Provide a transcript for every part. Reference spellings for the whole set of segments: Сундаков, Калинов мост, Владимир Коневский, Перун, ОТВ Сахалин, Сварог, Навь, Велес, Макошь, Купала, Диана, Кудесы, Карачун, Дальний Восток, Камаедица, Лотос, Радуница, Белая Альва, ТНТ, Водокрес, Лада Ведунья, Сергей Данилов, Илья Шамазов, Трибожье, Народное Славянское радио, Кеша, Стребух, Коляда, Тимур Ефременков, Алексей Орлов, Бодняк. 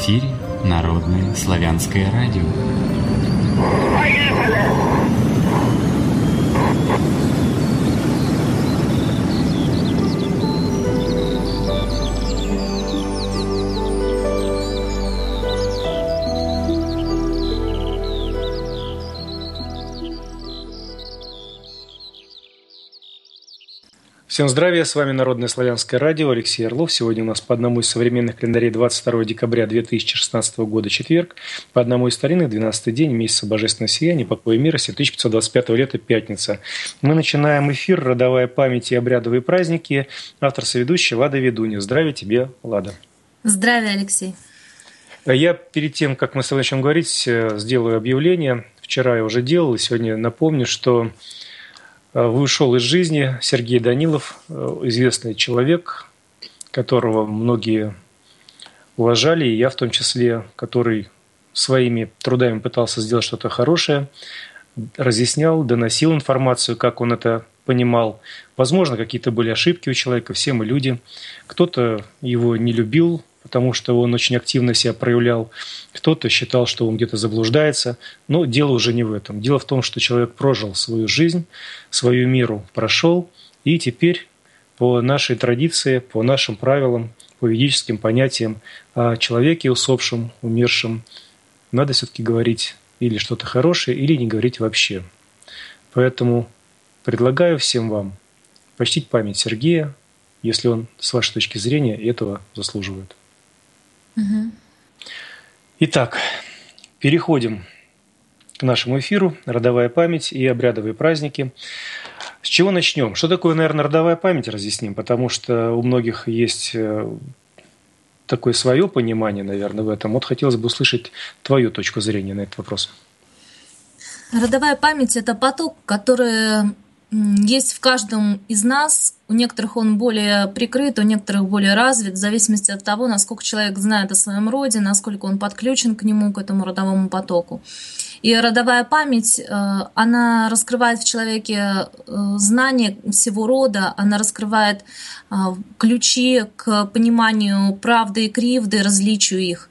эфире Народное Славянское радио. Всем здравия, с вами Народное Славянское радио, Алексей Орлов. Сегодня у нас по одному из современных календарей 22 декабря 2016 года четверг, по одному из старинных 12-й день месяца Божественного сияния, покоя мира, 7525 лета, пятница. Мы начинаем эфир «Родовая память и обрядовые праздники». Автор соведущий Лада Ведунья. Здравия тебе, Лада. Здравия, Алексей. Я перед тем, как мы с тобой начнем говорить, сделаю объявление. Вчера я уже делал, и сегодня напомню, что вышел из жизни Сергей Данилов, известный человек, которого многие уважали, и я в том числе, который своими трудами пытался сделать что-то хорошее, разъяснял, доносил информацию, как он это понимал. Возможно, какие-то были ошибки у человека, все мы люди. Кто-то его не любил, потому что он очень активно себя проявлял. Кто-то считал, что он где-то заблуждается. Но дело уже не в этом. Дело в том, что человек прожил свою жизнь, свою меру прошел, и теперь по нашей традиции, по нашим правилам, по ведическим понятиям о человеке усопшем, умершем надо все-таки говорить или что-то хорошее, или не говорить вообще. Поэтому предлагаю всем вам почтить память Сергея, если он, с вашей точки зрения, этого заслуживает. Итак, переходим к нашему эфиру «Родовая память и обрядовые праздники». С чего начнем? Что такое, наверное, родовая память, разъясним, потому что у многих есть такое свое понимание, наверное, в этом. Вот хотелось бы услышать твою точку зрения на этот вопрос. Родовая память – это поток, который есть в каждом из нас. У некоторых он более прикрыт, у некоторых более развит, в зависимости от того, насколько человек знает о своем роде, насколько он подключен к нему, к этому родовому потоку. И родовая память, она раскрывает в человеке знания всего рода, она раскрывает ключи к пониманию правды и кривды, различию их,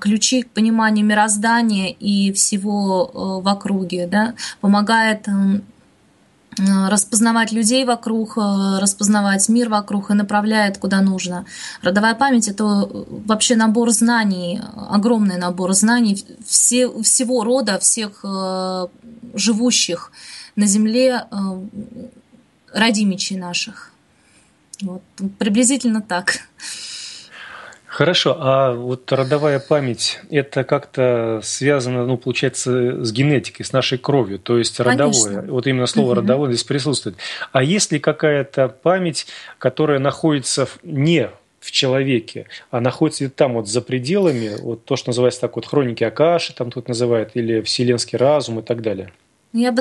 ключи к пониманию мироздания и всего в округе, да? Помогает распознавать людей вокруг, распознавать мир вокруг и направляет куда нужно. Родовая память — это вообще набор знаний, огромный набор знаний всего рода, всех живущих на земле родимичей наших. Вот, приблизительно так. Хорошо, а вот родовая память, это как-то связано, ну, получается, с генетикой, с нашей кровью, то есть родовое. Конечно. Вот именно слово «родовое» здесь присутствует. А есть ли какая-то память, которая находится не в человеке, а находится там вот за пределами, вот то, что называется так вот хроники Акаши, там тут называют, или вселенский разум и так далее? Я бы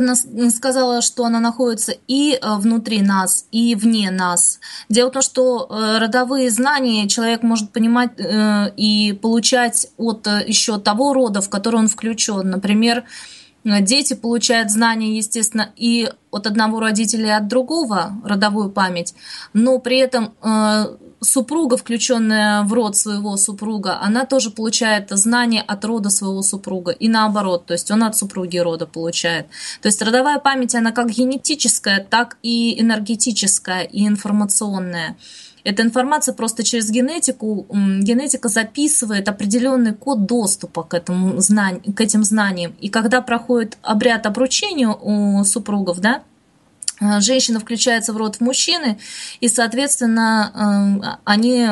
сказала, что она находится и внутри нас, и вне нас. Дело в том, что родовые знания человек может понимать и получать от еще того рода, в который он включен. Например, дети получают знания, естественно, и от одного родителя, и от другого родовую память, но при этом супруга, включенная в род своего супруга, она тоже получает знания от рода своего супруга. И наоборот, то есть он от супруги рода получает. То есть родовая память, она как генетическая, так и энергетическая, и информационная. Эта информация просто через генетику, генетика записывает определенный код доступа к этим знаниям. И когда проходит обряд обручения у супругов, да, женщина включается в род мужчины, и, соответственно, они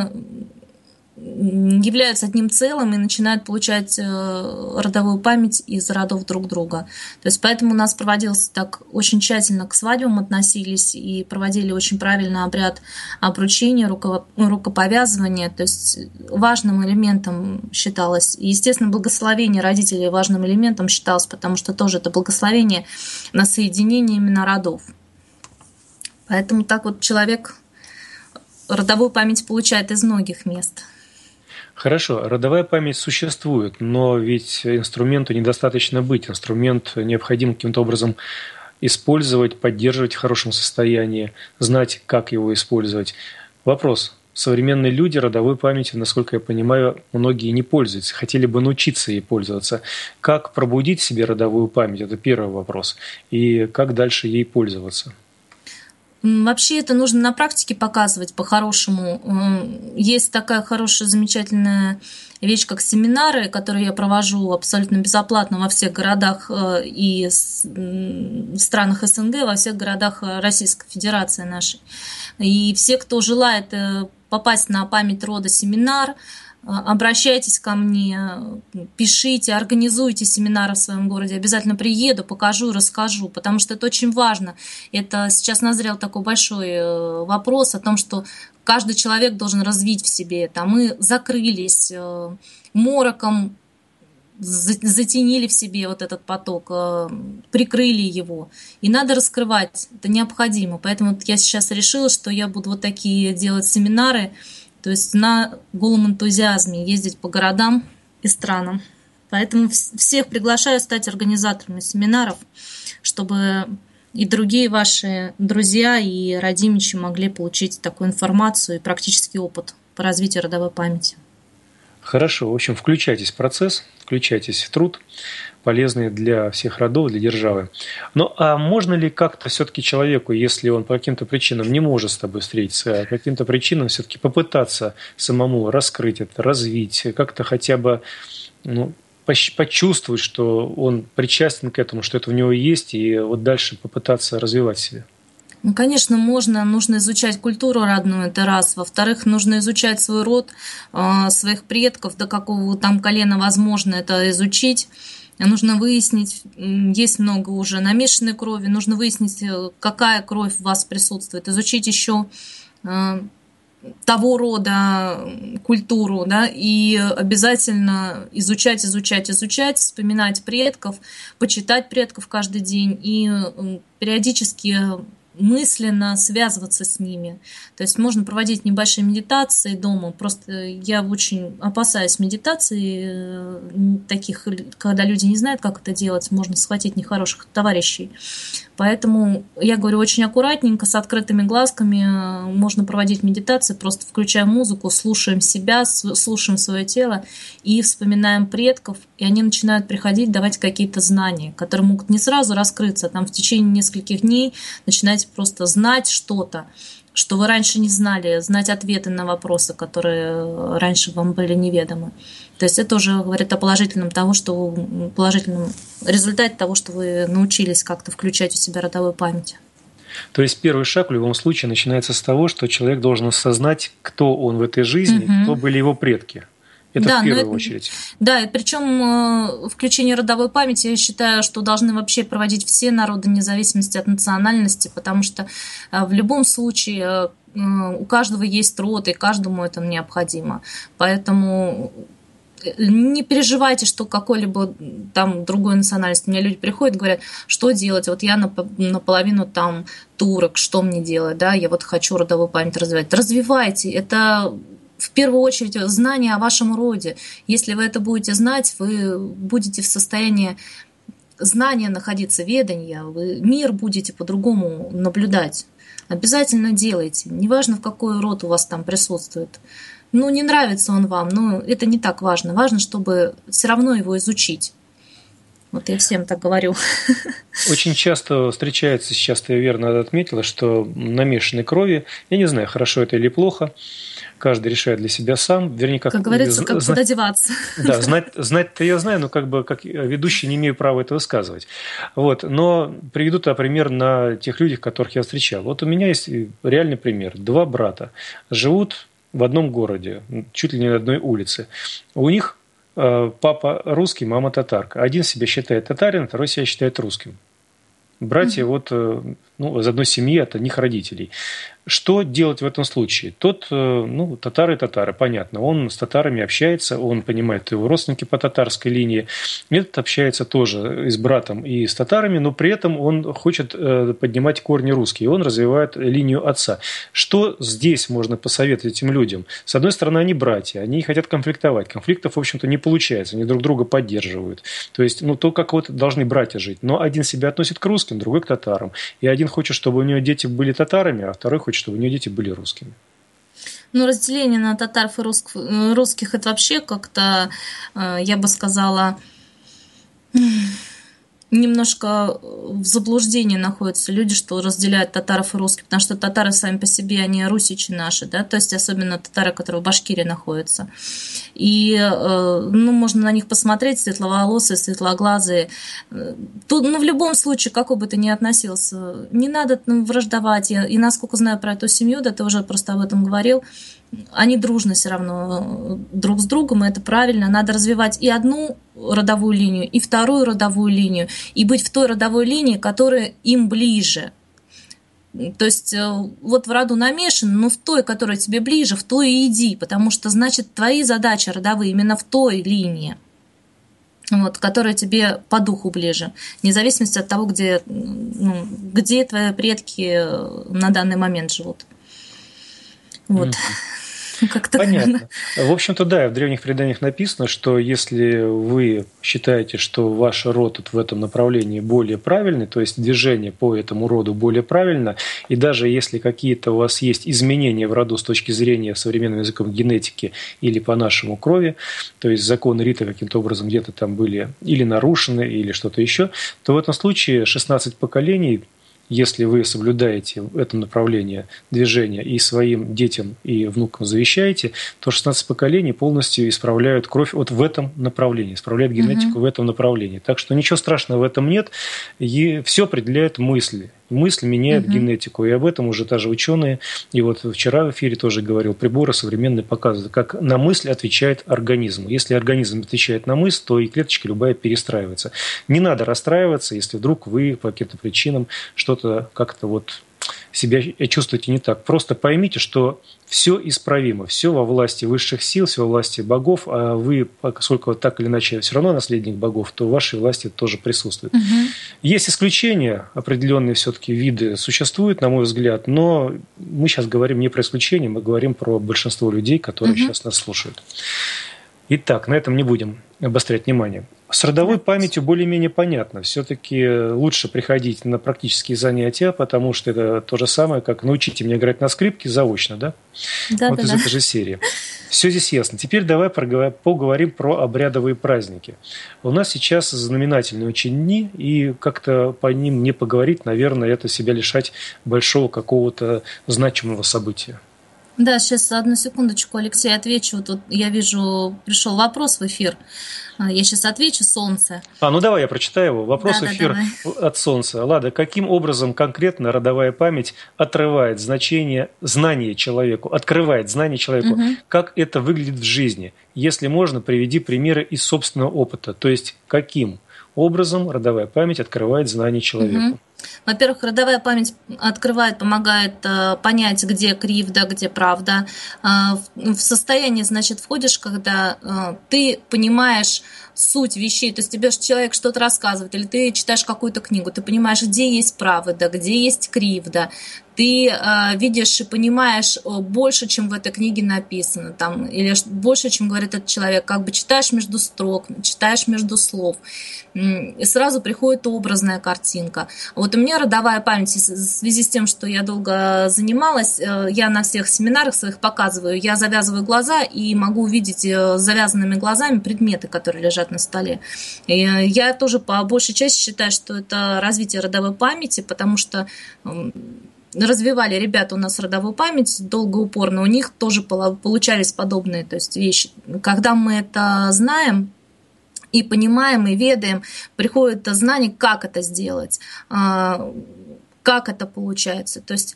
являются одним целым и начинают получать родовую память из родов друг друга. То есть поэтому у нас проводилось так очень тщательно, к свадьбам относились и проводили очень правильно обряд обручения, рукоповязывания. То есть важным элементом считалось. И, естественно, благословение родителей важным элементом считалось, потому что тоже это благословение на соединение именно родов. Поэтому так вот человек родовую память получает из многих мест. Хорошо, родовая память существует, но ведь инструменту недостаточно быть. Инструмент необходимо каким-то образом использовать, поддерживать в хорошем состоянии, знать, как его использовать. Вопрос, современные люди родовой памятью, насколько я понимаю, многие не пользуются, хотели бы научиться ей пользоваться. Как пробудить в себе родовую память? Это первый вопрос. И как дальше ей пользоваться? Вообще это нужно на практике показывать по-хорошему. Есть такая хорошая, замечательная вещь, как семинары, которые я провожу абсолютно безоплатно во всех городах и странах СНГ, во всех городах Российской Федерации нашей. И все, кто желает попасть на память рода семинар, обращайтесь ко мне, пишите, организуйте семинары в своем городе. Обязательно приеду, покажу, расскажу, потому что это очень важно. Это сейчас назрел такой большой вопрос о том, что каждый человек должен развить в себе это. Мы закрылись мороком, затенили в себе вот этот поток, прикрыли его. И надо раскрывать, это необходимо. Поэтому я сейчас решила, что я буду вот такие делать семинары, то есть на голом энтузиазме ездить по городам и странам. Поэтому всех приглашаю стать организаторами семинаров, чтобы и другие ваши друзья и родимичи могли получить такую информацию и практический опыт по развитию родовой памяти. Хорошо. В общем, включайтесь в процесс, включайтесь в труд, полезный для всех родов, для державы. Ну, а можно ли как-то все-таки человеку, если он по каким-то причинам не может с тобой встретиться, а по каким-то причинам все-таки попытаться самому раскрыть это, развить, как-то хотя бы почувствовать, что он причастен к этому, что это у него есть, и вот дальше попытаться развивать себя? Ну, конечно, можно. Нужно изучать культуру родную, это раз. Во-вторых, нужно изучать свой род, своих предков, до какого там колена возможно это изучить. Нужно выяснить, есть много уже намешанной крови, нужно выяснить, какая кровь у вас присутствует, изучить еще того рода культуру, да, и обязательно изучать, вспоминать предков, почитать предков каждый день и периодически мысленно связываться с ними. То есть можно проводить небольшие медитации дома. Просто я очень опасаюсь медитаций таких, когда люди не знают, как это делать, можно схватить нехороших товарищей. Поэтому я говорю очень аккуратненько, с открытыми глазками можно проводить медитации, просто включая музыку, слушаем себя, слушаем свое тело и вспоминаем предков, и они начинают приходить, давать какие-то знания, которые могут не сразу раскрыться, там в течение нескольких дней начинаете просто знать что-то, что вы раньше не знали, знать ответы на вопросы, которые раньше вам были неведомы. То есть это уже говорит о положительном результате того, что вы научились как-то включать у себя родовую память. То есть первый шаг в любом случае начинается с того, что человек должен осознать, кто он в этой жизни, кто были его предки. Это да, в первую очередь. Да, и причем включение родовой памяти, я считаю, что должны вообще проводить все народы, вне зависимости от национальности, потому что в любом случае у каждого есть род, и каждому это необходимо. Поэтому не переживайте, что какой-либо там другой национальности. У меня люди приходят и говорят, что делать? Вот я наполовину там турок, что мне делать? Да, я вот хочу родовую память развивать. Развивайте, это в первую очередь знание о вашем роде. Если вы это будете знать, вы будете в состоянии знания находиться, ведания, вы мир будете по-другому наблюдать. Обязательно делайте. Неважно, в какой род у вас там присутствует. Ну, не нравится он вам, но это не так важно. Важно, чтобы все равно его изучить. Вот я всем так говорю. Очень часто встречается, сейчас ты верно отметила, что намешанной крови, я не знаю, хорошо это или плохо, каждый решает для себя сам. Вернее, как говорится, как куда деваться. Да, знать-то я знаю, но как ведущий не имею права это высказывать. Вот. Но приведу-то пример на тех людях, которых я встречал. Вот у меня есть реальный пример. Два брата живут в одном городе, чуть ли не на одной улице. У них папа русский, мама татарка. Один себя считает татарин, второй себя считает русским. Братья из одной семьи от одних родителей. Что делать в этом случае? Тот, татары, понятно. Он с татарами общается, он понимает, его родственники по татарской линии. Этот общается тоже и с братом, и с татарами, но при этом он хочет поднимать корни русские. Он развивает линию отца. Что здесь можно посоветовать этим людям? С одной стороны, они братья, они хотят конфликтовать. Конфликтов, в общем-то, не получается, они друг друга поддерживают. То есть, как вот должны братья жить. Но один себя относит к русским, другой к татарам. И один хочет, чтобы у него дети были татарами, а второй хочет, чтобы у нее дети были русскими. Ну, разделение на татар и русских это вообще как-то, я бы сказала, немножко в заблуждении находятся люди, что разделяют татаров и русских, потому что татары сами по себе, они русичи наши, да, то есть особенно татары, которые в Башкирии находятся. И, ну, можно на них посмотреть, светловолосые, светлоглазые. Тут, ну, в любом случае, какой бы ты ни относился, не надо враждовать. И насколько знаю про эту семью, да, ты уже просто об этом говорил, они дружны все равно друг с другом, и это правильно. Надо развивать и одну родовую линию, и вторую родовую линию, и быть в той родовой линии, которая им ближе. То есть вот в роду намешан, но в той, которая тебе ближе, в той и иди, потому что, значит, твои задачи родовые именно в той линии, вот, которая тебе по духу ближе, вне зависимости от того, где, ну, где твои предки на данный момент живут. Вот. Как-то... Понятно. В общем-то, да, в древних преданиях написано, что если вы считаете, что ваш род вот в этом направлении более правильный, то есть движение по этому роду более правильно, и даже если какие-то у вас есть изменения в роду с точки зрения современным языком генетики или по нашему крови, то есть законы Рита каким-то образом где-то там были или нарушены, или что-то еще, то в этом случае 16 поколений, если вы соблюдаете это направление движения и своим детям и внукам завещаете, то 16 поколений полностью исправляют кровь вот в этом направлении, исправляют генетику в этом направлении. Так что ничего страшного в этом нет. И все определяют мысли. Мысль меняет генетику. И об этом уже даже ученые. И вот вчера в эфире тоже говорил, приборы современные показывают, как на мысль отвечает организм. Если организм отвечает на мысль, то и клеточка любая перестраивается. Не надо расстраиваться, если вдруг вы по каким-то причинам что-то как-то вот себя чувствуете не так. Просто поймите, что все исправимо, все во власти высших сил, все во власти богов, а вы, поскольку так или иначе все равно наследник богов, то в вашей власти тоже присутствует. Есть исключения, определенные все-таки виды существуют, на мой взгляд, но мы сейчас говорим не про исключения, мы говорим про большинство людей, которые сейчас нас слушают. Итак, на этом не будем обострять внимание. С родовой памятью более-менее понятно. Все-таки лучше приходить на практические занятия, потому что это то же самое, как научите меня играть на скрипке заочно, да? Да, вот да, из этой же серии. Все здесь ясно. Теперь давай поговорим про обрядовые праздники. У нас сейчас знаменательные очень дни, и как-то по ним не поговорить, наверное, это себя лишать большого какого-то значимого события. Да, сейчас одну секундочку, Алексей, отвечу. Вот тут я вижу, пришел вопрос в эфир. Я сейчас отвечу, солнце. Ну давай я прочитаю его. Вопрос в эфир от солнца. Лада, каким образом конкретно родовая память отрывает значение знания человеку, открывает знание человеку? Как это выглядит в жизни? Если можно, приведи примеры из собственного опыта. То есть, каким образом родовая память открывает знание человеку? Во-первых, родовая память открывает, помогает понять, где кривда, где правда. В состояние, значит, входишь, когда ты понимаешь суть вещей, то есть тебе человек что-то рассказывает, или ты читаешь какую-то книгу, ты понимаешь, где есть правда, где есть кривда. Ты видишь и понимаешь больше, чем в этой книге написано, там, или больше, чем говорит этот человек. Как бы читаешь между строк, читаешь между слов. И сразу приходит образная картинка. Вот у меня родовая память, в связи с тем, что я долго занималась, я на всех семинарах своих показываю, я завязываю глаза и могу увидеть с завязанными глазами предметы, которые лежат на столе. И я тоже по большей части считаю, что это развитие родовой памяти, потому что... развивали ребята у нас родовую память долго, упорно, у них тоже получались подобные, то есть вещи. Когда мы это знаем и понимаем, и ведаем, приходит знание, как это сделать, как это получается. То есть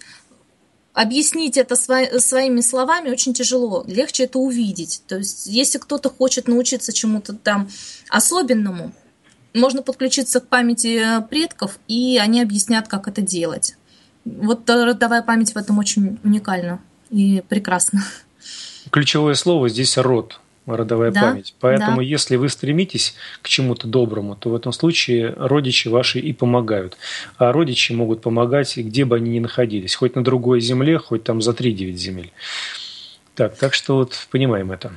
объяснить это своими словами очень тяжело, легче это увидеть. То есть если кто-то хочет научиться чему-то там особенному, можно подключиться к памяти предков, и они объяснят, как это делать. Вот родовая память в этом очень уникальна и прекрасна. Ключевое слово здесь род, родовая память. Поэтому если вы стремитесь к чему-то доброму, то в этом случае родичи ваши и помогают. А родичи могут помогать, где бы они ни находились. Хоть на другой земле, хоть там за 3-9 земель. Так что вот понимаем это.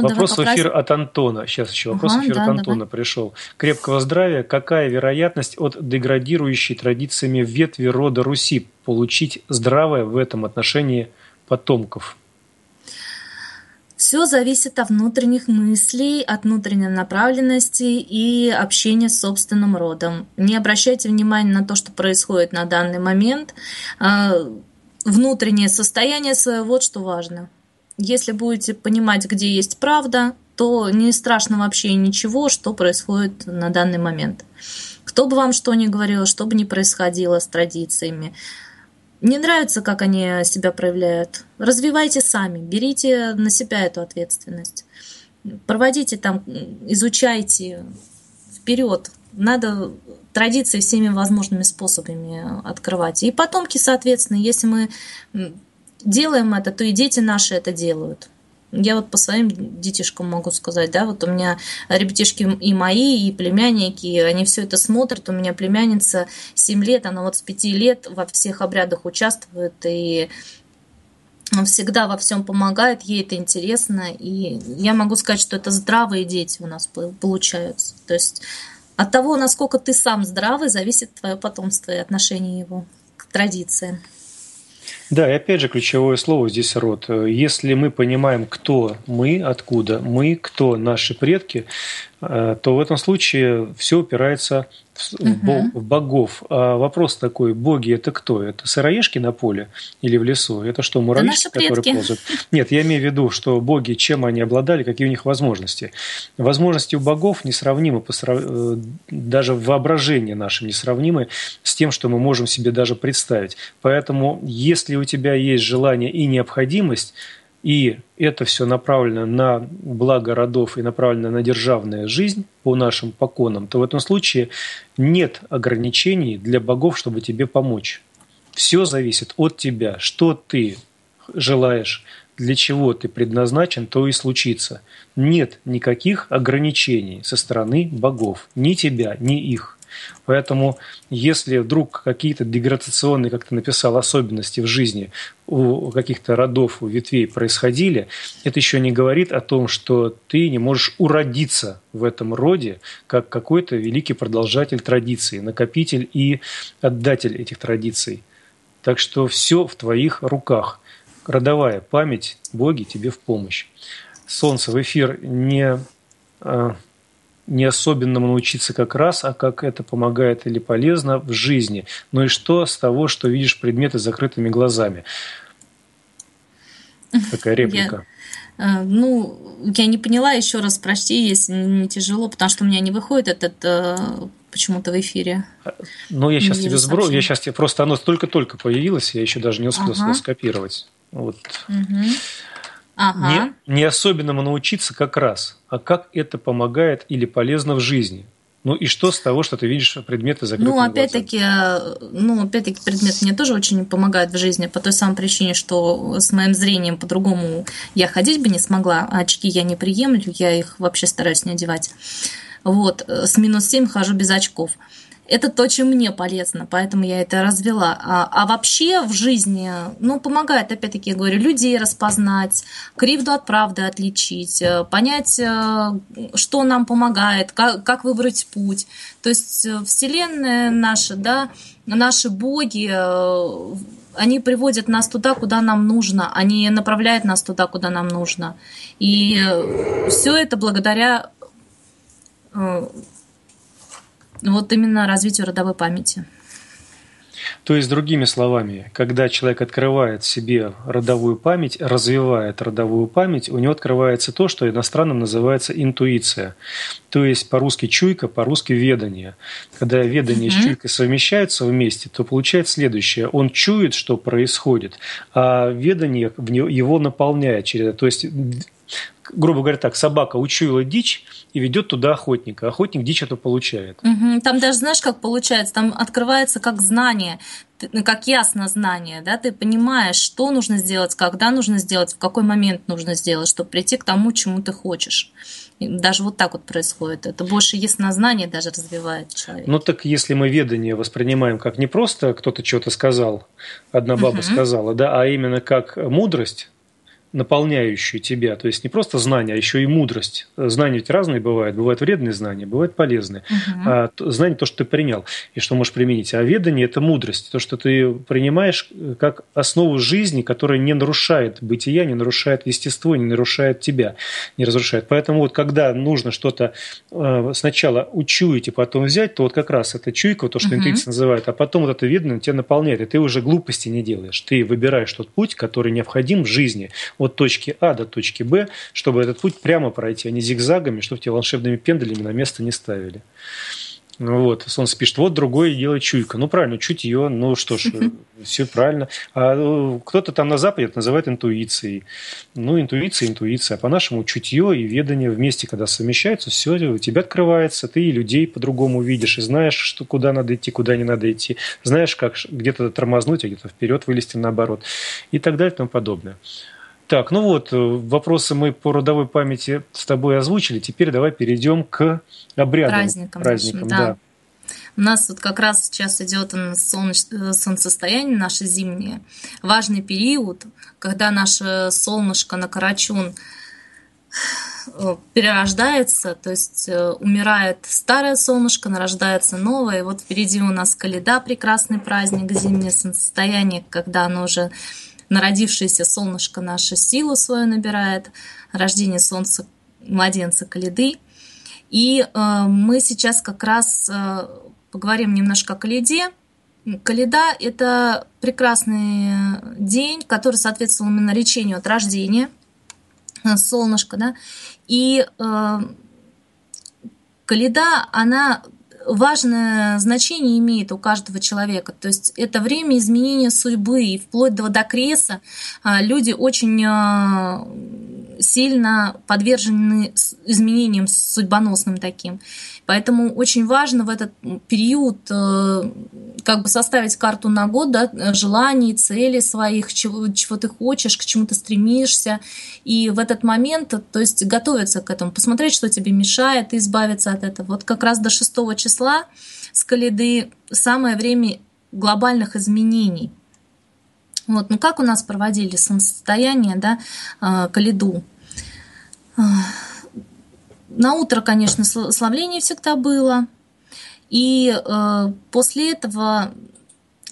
Вопрос в эфир от Антона. Сейчас еще вопрос в эфир от Антона пришел. Крепкого здравия. Какая вероятность от деградирующей традициями ветви рода Руси получить здравое в этом отношении потомков? Все зависит от внутренних мыслей, от внутренней направленности и общения с собственным родом. Не обращайте внимания на то, что происходит на данный момент. Внутреннее состояние свое, вот что важно. Если будете понимать, где есть правда, то не страшно вообще ничего, что происходит на данный момент. Кто бы вам что ни говорил, что бы ни происходило с традициями, не нравится, как они себя проявляют, развивайте сами, берите на себя эту ответственность. Проводите там, изучайте вперед. Надо традиции всеми возможными способами открывать. И потомки, соответственно, если мы делаем это, то и дети наши это делают. Я вот по своим детишкам могу сказать, да, вот у меня ребятишки и мои, и племянники, и они все это смотрят, у меня племянница 7 лет, она вот с 5 лет во всех обрядах участвует, и всегда во всем помогает, ей это интересно, и я могу сказать, что это здравые дети у нас получаются, то есть от того, насколько ты сам здравый, зависит твое потомство и отношение его к традициям. Да, и опять же ключевое слово здесь род. Если мы понимаем, кто мы, откуда мы, кто наши предки, то в этом случае все упирается в богов. А вопрос такой: боги — это кто? Это сыроежки на поле или в лесу? Это что, муравьишки, которые ползают? Нет, я имею в виду, что боги, чем они обладали, какие у них возможности. Возможности у богов несравнимы, даже в воображении нашем несравнимы с тем, что мы можем себе даже представить. Поэтому, если у тебя есть желание и необходимость, и это все направлено на благо родов и направлено на державную жизнь по нашим поконам, то в этом случае нет ограничений для богов, чтобы тебе помочь. Все зависит от тебя, что ты желаешь, для чего ты предназначен, то и случится. Нет никаких ограничений со стороны богов, ни тебя, ни их. Поэтому, если вдруг какие-то деградационные, как ты написал, особенности в жизни у каких-то родов, у ветвей происходили, это еще не говорит о том, что ты не можешь уродиться в этом роде, как какой-то великий продолжатель традиции, накопитель и отдатель этих традиций. Так что все в твоих руках. Родовая память, боги тебе в помощь. Солнце в эфир не особенному научиться как раз, а как это помогает или полезно в жизни. Ну и что с того, что видишь предметы с закрытыми глазами? Такая реплика. Я не поняла, еще раз прости, если не тяжело, потому что у меня не выходит этот почему-то в эфире. Я сейчас тебе сброшу. Я сейчас тебе просто оно только-только появилось, я еще даже не успел сюда скопировать. Вот. Угу. Ага. Не особенному научиться как раз, а как это помогает или полезно в жизни. Ну и что с того, что ты видишь предметы закрытыми глазами? Опять-таки предметы мне тоже очень помогают в жизни, по той самой причине, что с моим зрением по-другому я ходить бы не смогла, а очки я не приемлю, я их вообще стараюсь не одевать. Вот, с минус 7 хожу без очков. Это то, чем мне полезно, поэтому я это развела. А вообще в жизни, помогает, опять-таки, я говорю, людей распознать, кривду от правды отличить, понять, что нам помогает, как выбрать путь. То есть Вселенная наша, да, наши боги, они приводят нас туда, куда нам нужно, они направляют нас туда, куда нам нужно. И все это благодаря... Вот именно развитию родовой памяти. То есть, другими словами, когда человек открывает себе родовую память, развивает родовую память, у него открывается то, что иностранным называется интуиция. То есть, по-русски чуйка, по-русски ведание. Когда ведание с чуйкой совмещаются вместе, то получается следующее. Он чует, что происходит, а ведание его наполняет через это. То есть... Грубо говоря так, собака учуяла дичь и ведет туда охотника. Охотник дичь это получает. Там даже знаешь, как получается? Там открывается как знание, как ясно знание. Да? Ты понимаешь, что нужно сделать, когда нужно сделать, в какой момент нужно сделать, чтобы прийти к тому, чему ты хочешь. И даже вот так вот происходит. Это больше яснознание даже развивает человека. Так если мы ведание воспринимаем как не просто кто-то что-то сказал, одна баба сказала, да, а именно как мудрость, наполняющую тебя, то есть не просто знания, а еще и мудрость. Знания ведь разные бывают. Бывают вредные знания, бывают полезные. Знание – то, что ты принял и что можешь применить. А ведание – это мудрость, то, что ты принимаешь как основу жизни, которая не нарушает бытия, не нарушает естество, не нарушает тебя, не разрушает. Поэтому вот когда нужно что-то сначала учуять и потом взять, то вот как раз эта чуйка, то, что интуиция называют, а потом вот это ведание тебя наполняет, и ты уже глупости не делаешь. Ты выбираешь тот путь, который необходим в жизни, от точки А до точки Б, чтобы этот путь прямо пройти, а не зигзагами, чтобы тебя волшебными пендалями на место не ставили. Вот, он спишет, вот другое дело чуйка. Ну, правильно, чутье, ну что ж, все правильно. А кто-то там на Западе это называет интуицией. Ну, интуиция. А по-нашему чутье и ведание вместе, когда совмещаются, все у тебя открывается, ты и людей по-другому видишь, и знаешь, что, куда надо идти, куда не надо идти. Знаешь, как где-то тормознуть, а где-то вперед вылезти наоборот. И так далее, и тому подобное. Так, ну вот, вопросы мы по родовой памяти с тобой озвучили. Теперь давай перейдем к обрядам. Праздникам, да. У нас вот как раз сейчас идет солнцестояние наше зимнее. Важный период, когда наше солнышко на Карачун перерождается, то есть умирает старое солнышко, нарождается новое. И вот впереди у нас Коляда, прекрасный праздник, зимнее солнцестояние, когда оно уже... Народившееся солнышко наше силу свою набирает, рождение солнца, младенца Коляды. И мы сейчас как раз поговорим немножко о Коляде. Коляда – это прекрасный день, который соответствовал именно речению от рождения солнышка. Да? И Коляда, она... важное значение имеет у каждого человека. То есть это время изменения судьбы. И вплоть до водокреса люди очень сильно подвержены изменениям судьбоносным таким. Поэтому очень важно в этот период как бы составить карту на год, да, желаний, целей своих, чего ты хочешь, к чему ты стремишься. И в этот момент, то есть готовиться к этому, посмотреть, что тебе мешает, и избавиться от этого. Вот как раз до 6 числа с Коляды самое время глобальных изменений. Вот, ну как у нас проводили солнцестояние, да, Коляду? На утро, конечно, славление всегда было, и после этого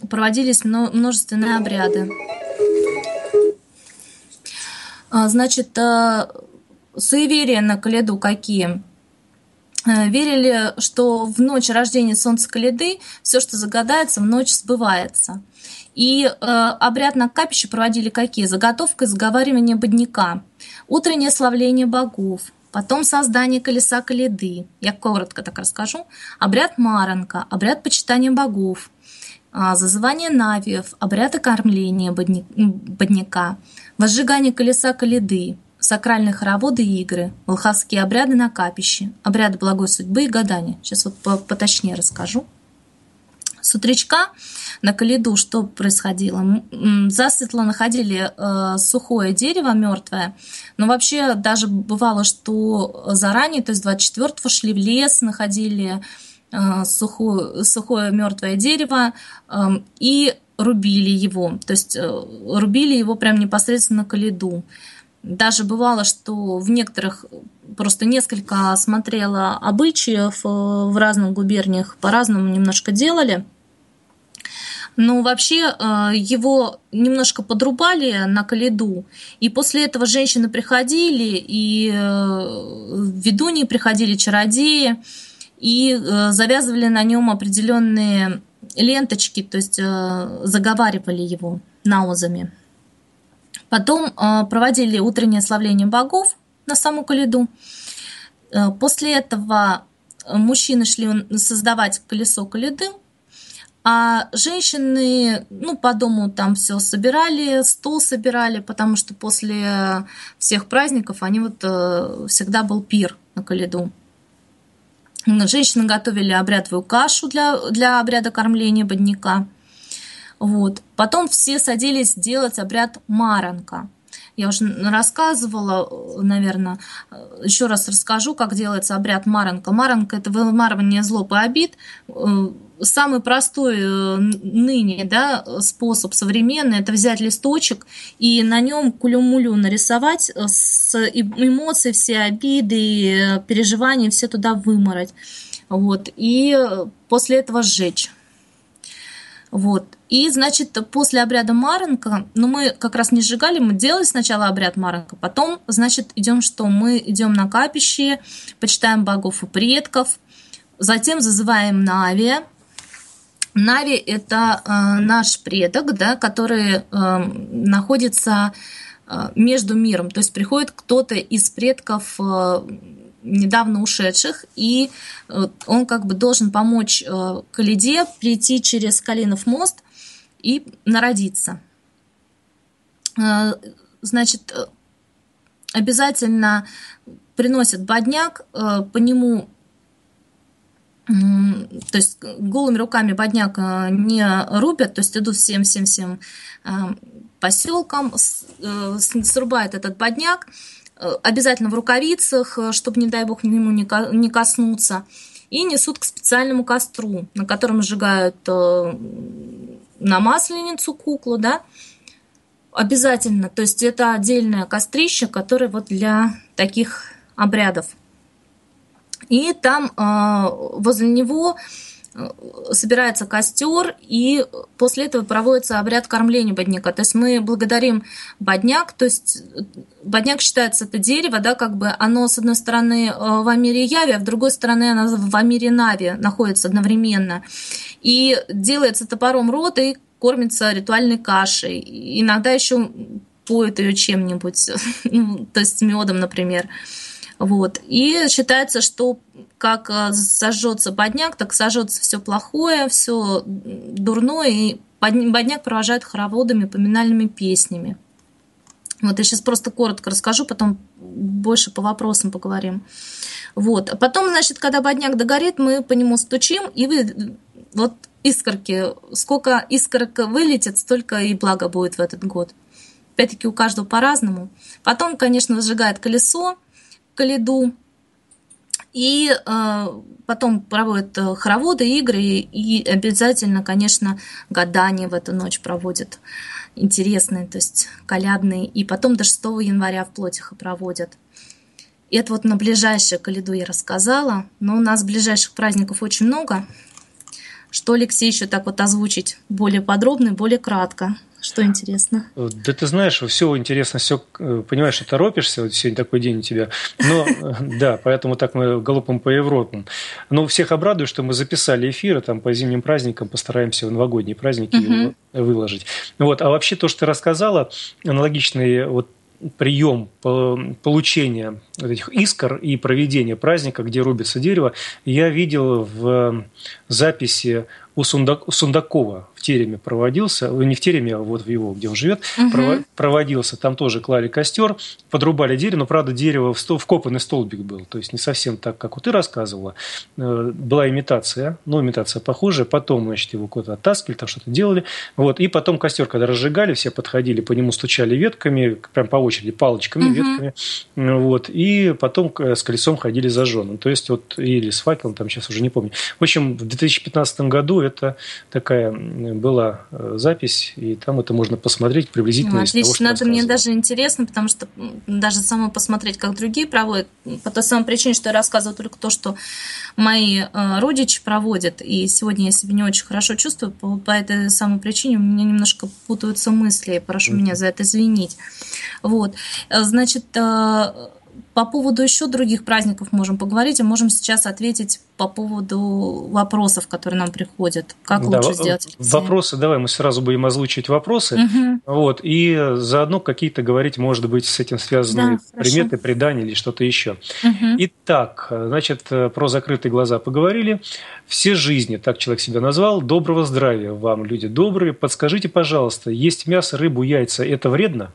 проводились множественные обряды. Значит, суеверия на Коляду какие? Верили, что в ночь рождения солнца Коляды все, что загадается, в ночь сбывается. И обряд на капище проводили какие? Заготовка и заговаривание бодника, утреннее славление богов, потом создание колеса Коляды. Я коротко так расскажу. Обряд маранка, обряд почитания богов, зазывание навиев, обряд окормления бодника, возжигание колеса Коляды, сакральные хороводы и игры, волховские обряды на капище, обряды благой судьбы и гадания. Сейчас вот поточнее расскажу. С утречка на Коляду что происходило? Засветло находили сухое дерево, мертвое. Но вообще даже бывало, что заранее, то есть 24-го шли в лес, находили сухое мертвое дерево и рубили его. То есть рубили его прям непосредственно на Коляду. Даже бывало, что в некоторых, просто несколько смотрела обычаев в разных губерниях, по-разному немножко делали. Но вообще его немножко подрубали на Коляду, и после этого женщины приходили, и ведуньи приходили, чародеи, и завязывали на нем определенные ленточки, то есть заговаривали его наузами. Потом проводили утреннее славление богов на саму Коляду. После этого мужчины шли создавать колесо Коляды, а женщины, ну, по дому там все собирали, стол собирали, потому что после всех праздников они вот всегда был пир на Коляду. Женщины готовили обрядовую кашу для обряда кормления бодника. Вот. Потом все садились делать обряд маранка. Я уже рассказывала, наверное, еще раз расскажу, как делается обряд маранка. Маранка – это вымарывание злоб и обид. самый простой ныне, да, способ современный, это взять листочек и на нем кулю-мулю нарисовать, с эмоции, все обиды, переживания, все туда вымарать. Вот, и после этого сжечь. Вот. И, значит, после обряда Маранка, ну, мы как раз не сжигали, мы делали сначала обряд Маранка, потом, значит, идем что? Мы идем на капище, почитаем богов и предков, затем зазываем Нави. Нави – это наш предок, да, который находится между миром, то есть приходит кто-то из предков недавно ушедших, и он как бы должен помочь Калиде прийти через Калинов мост и народиться. Значит, обязательно приносят бодняк, по нему, то есть голыми руками бодняк не рубят, то есть идут всем поселкам, срубают этот бодняк, обязательно в рукавицах, чтобы, не дай бог, ему не коснуться, и несут к специальному костру, на котором сжигают на масленицу куклу, да, обязательно, то есть это отдельное кострище, которое вот для таких обрядов. И там возле него собирается костер, и после этого проводится обряд кормления бодняка. То есть мы благодарим бодняк, то есть бодняк считается это дерево, да, как бы оно с одной стороны в Амире Яви, а с другой стороны оно в Амире Нави находится одновременно. И делается топором рота и кормится ритуальной кашей. Иногда еще поют ее чем-нибудь, то есть медом, например. Вот. И считается, что как сожжется бодняк, так сожжется все плохое, все дурное, и бодняк провожают хороводами, поминальными песнями. Вот я сейчас просто коротко расскажу, потом больше по вопросам поговорим. Вот. А потом, значит, когда бодняк догорит, мы по нему стучим, и вот искорки, сколько искорок вылетит, столько и блага будет в этот год. Опять-таки у каждого по-разному. Потом, конечно, сжигает колесо, Калиду, и потом проводят хороводы, игры, и обязательно, конечно, гадания в эту ночь проводят интересные, то есть колядные, и потом до 6 января вплоть их и проводят. И это вот на ближайшую Калиду я рассказала, но у нас ближайших праздников очень много. Что, Алексей, еще так вот озвучить более подробно и более кратко? Что интересно? Да ты знаешь, все интересно, все, понимаешь, что торопишься, вот сегодня такой день у тебя, но да, поэтому так мы галопом по Европам. Но всех обрадую, что мы записали эфиры, там по зимним праздникам постараемся в новогодние праздники выложить. Вот, а вообще то, что ты рассказала, аналогичные вот прием получения вот этих искр и проведения праздника, где рубится дерево, я видел в записи у Сундакова в тереме проводился, не в тереме, а вот в его, где он живет, проводился, там тоже клали костер, подрубали дерево, но, правда, дерево вкопанный столбик был, то есть не совсем так, как вот ты рассказывала. Была имитация, но имитация похожая, потом, значит, его куда-то оттаскивали, там что-то делали, вот, и потом костер, когда разжигали, все подходили, по нему стучали ветками, прям по очереди, палочками, ветками, вот, и потом с колесом ходили зажженным, то есть вот, или с факелом, там сейчас уже не помню. В общем, в 2015 году это такая была запись, и там это можно посмотреть приблизительно. Отлично, это мне даже интересно, потому что даже самой посмотреть, как другие проводят, по той самой причине, что я рассказываю только то, что мои родичи проводят, и сегодня я себя не очень хорошо чувствую, по этой самой причине у меня немножко путаются мысли, и прошу меня за это извинить. Вот, значит, по поводу еще других праздников можем поговорить, а можем сейчас ответить по поводу вопросов, которые нам приходят. Как лучше сделать? Вопросы, давай мы сразу будем озвучивать вопросы. Вот, и заодно какие-то говорить, может быть, с этим связаны приметы, предания или что-то еще. Итак, значит, про закрытые глаза поговорили. Все жизни, так человек себя назвал. Доброго здравия вам, люди добрые. Подскажите, пожалуйста, есть мясо, рыбу, яйца – это вредно?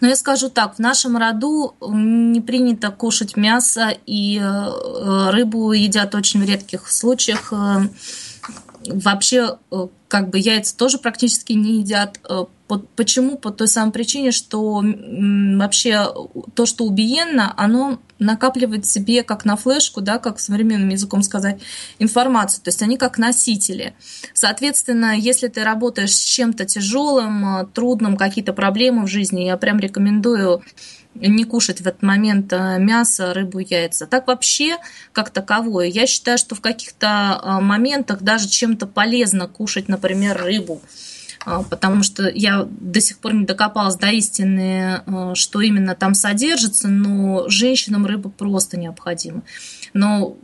Но я скажу так, в нашем роду не принято кушать мясо, и рыбу едят очень в редких случаях. Вообще как бы яйца тоже практически не едят. Почему? По той самой причине, что вообще то, что убиенно, оно накапливает в себе, как на флешку, да, как современным языком сказать, информацию. То есть они как носители. Соответственно, если ты работаешь с чем-то тяжелым, трудным, какие-то проблемы в жизни, я прям рекомендую не кушать в этот момент мясо, рыбу, яйца. Так вообще, как таковое, я считаю, что в каких-то моментах даже чем-то полезно кушать, например, рыбу, потому что я до сих пор не докопалась до истины, что именно там содержится, но женщинам рыба просто необходима. Но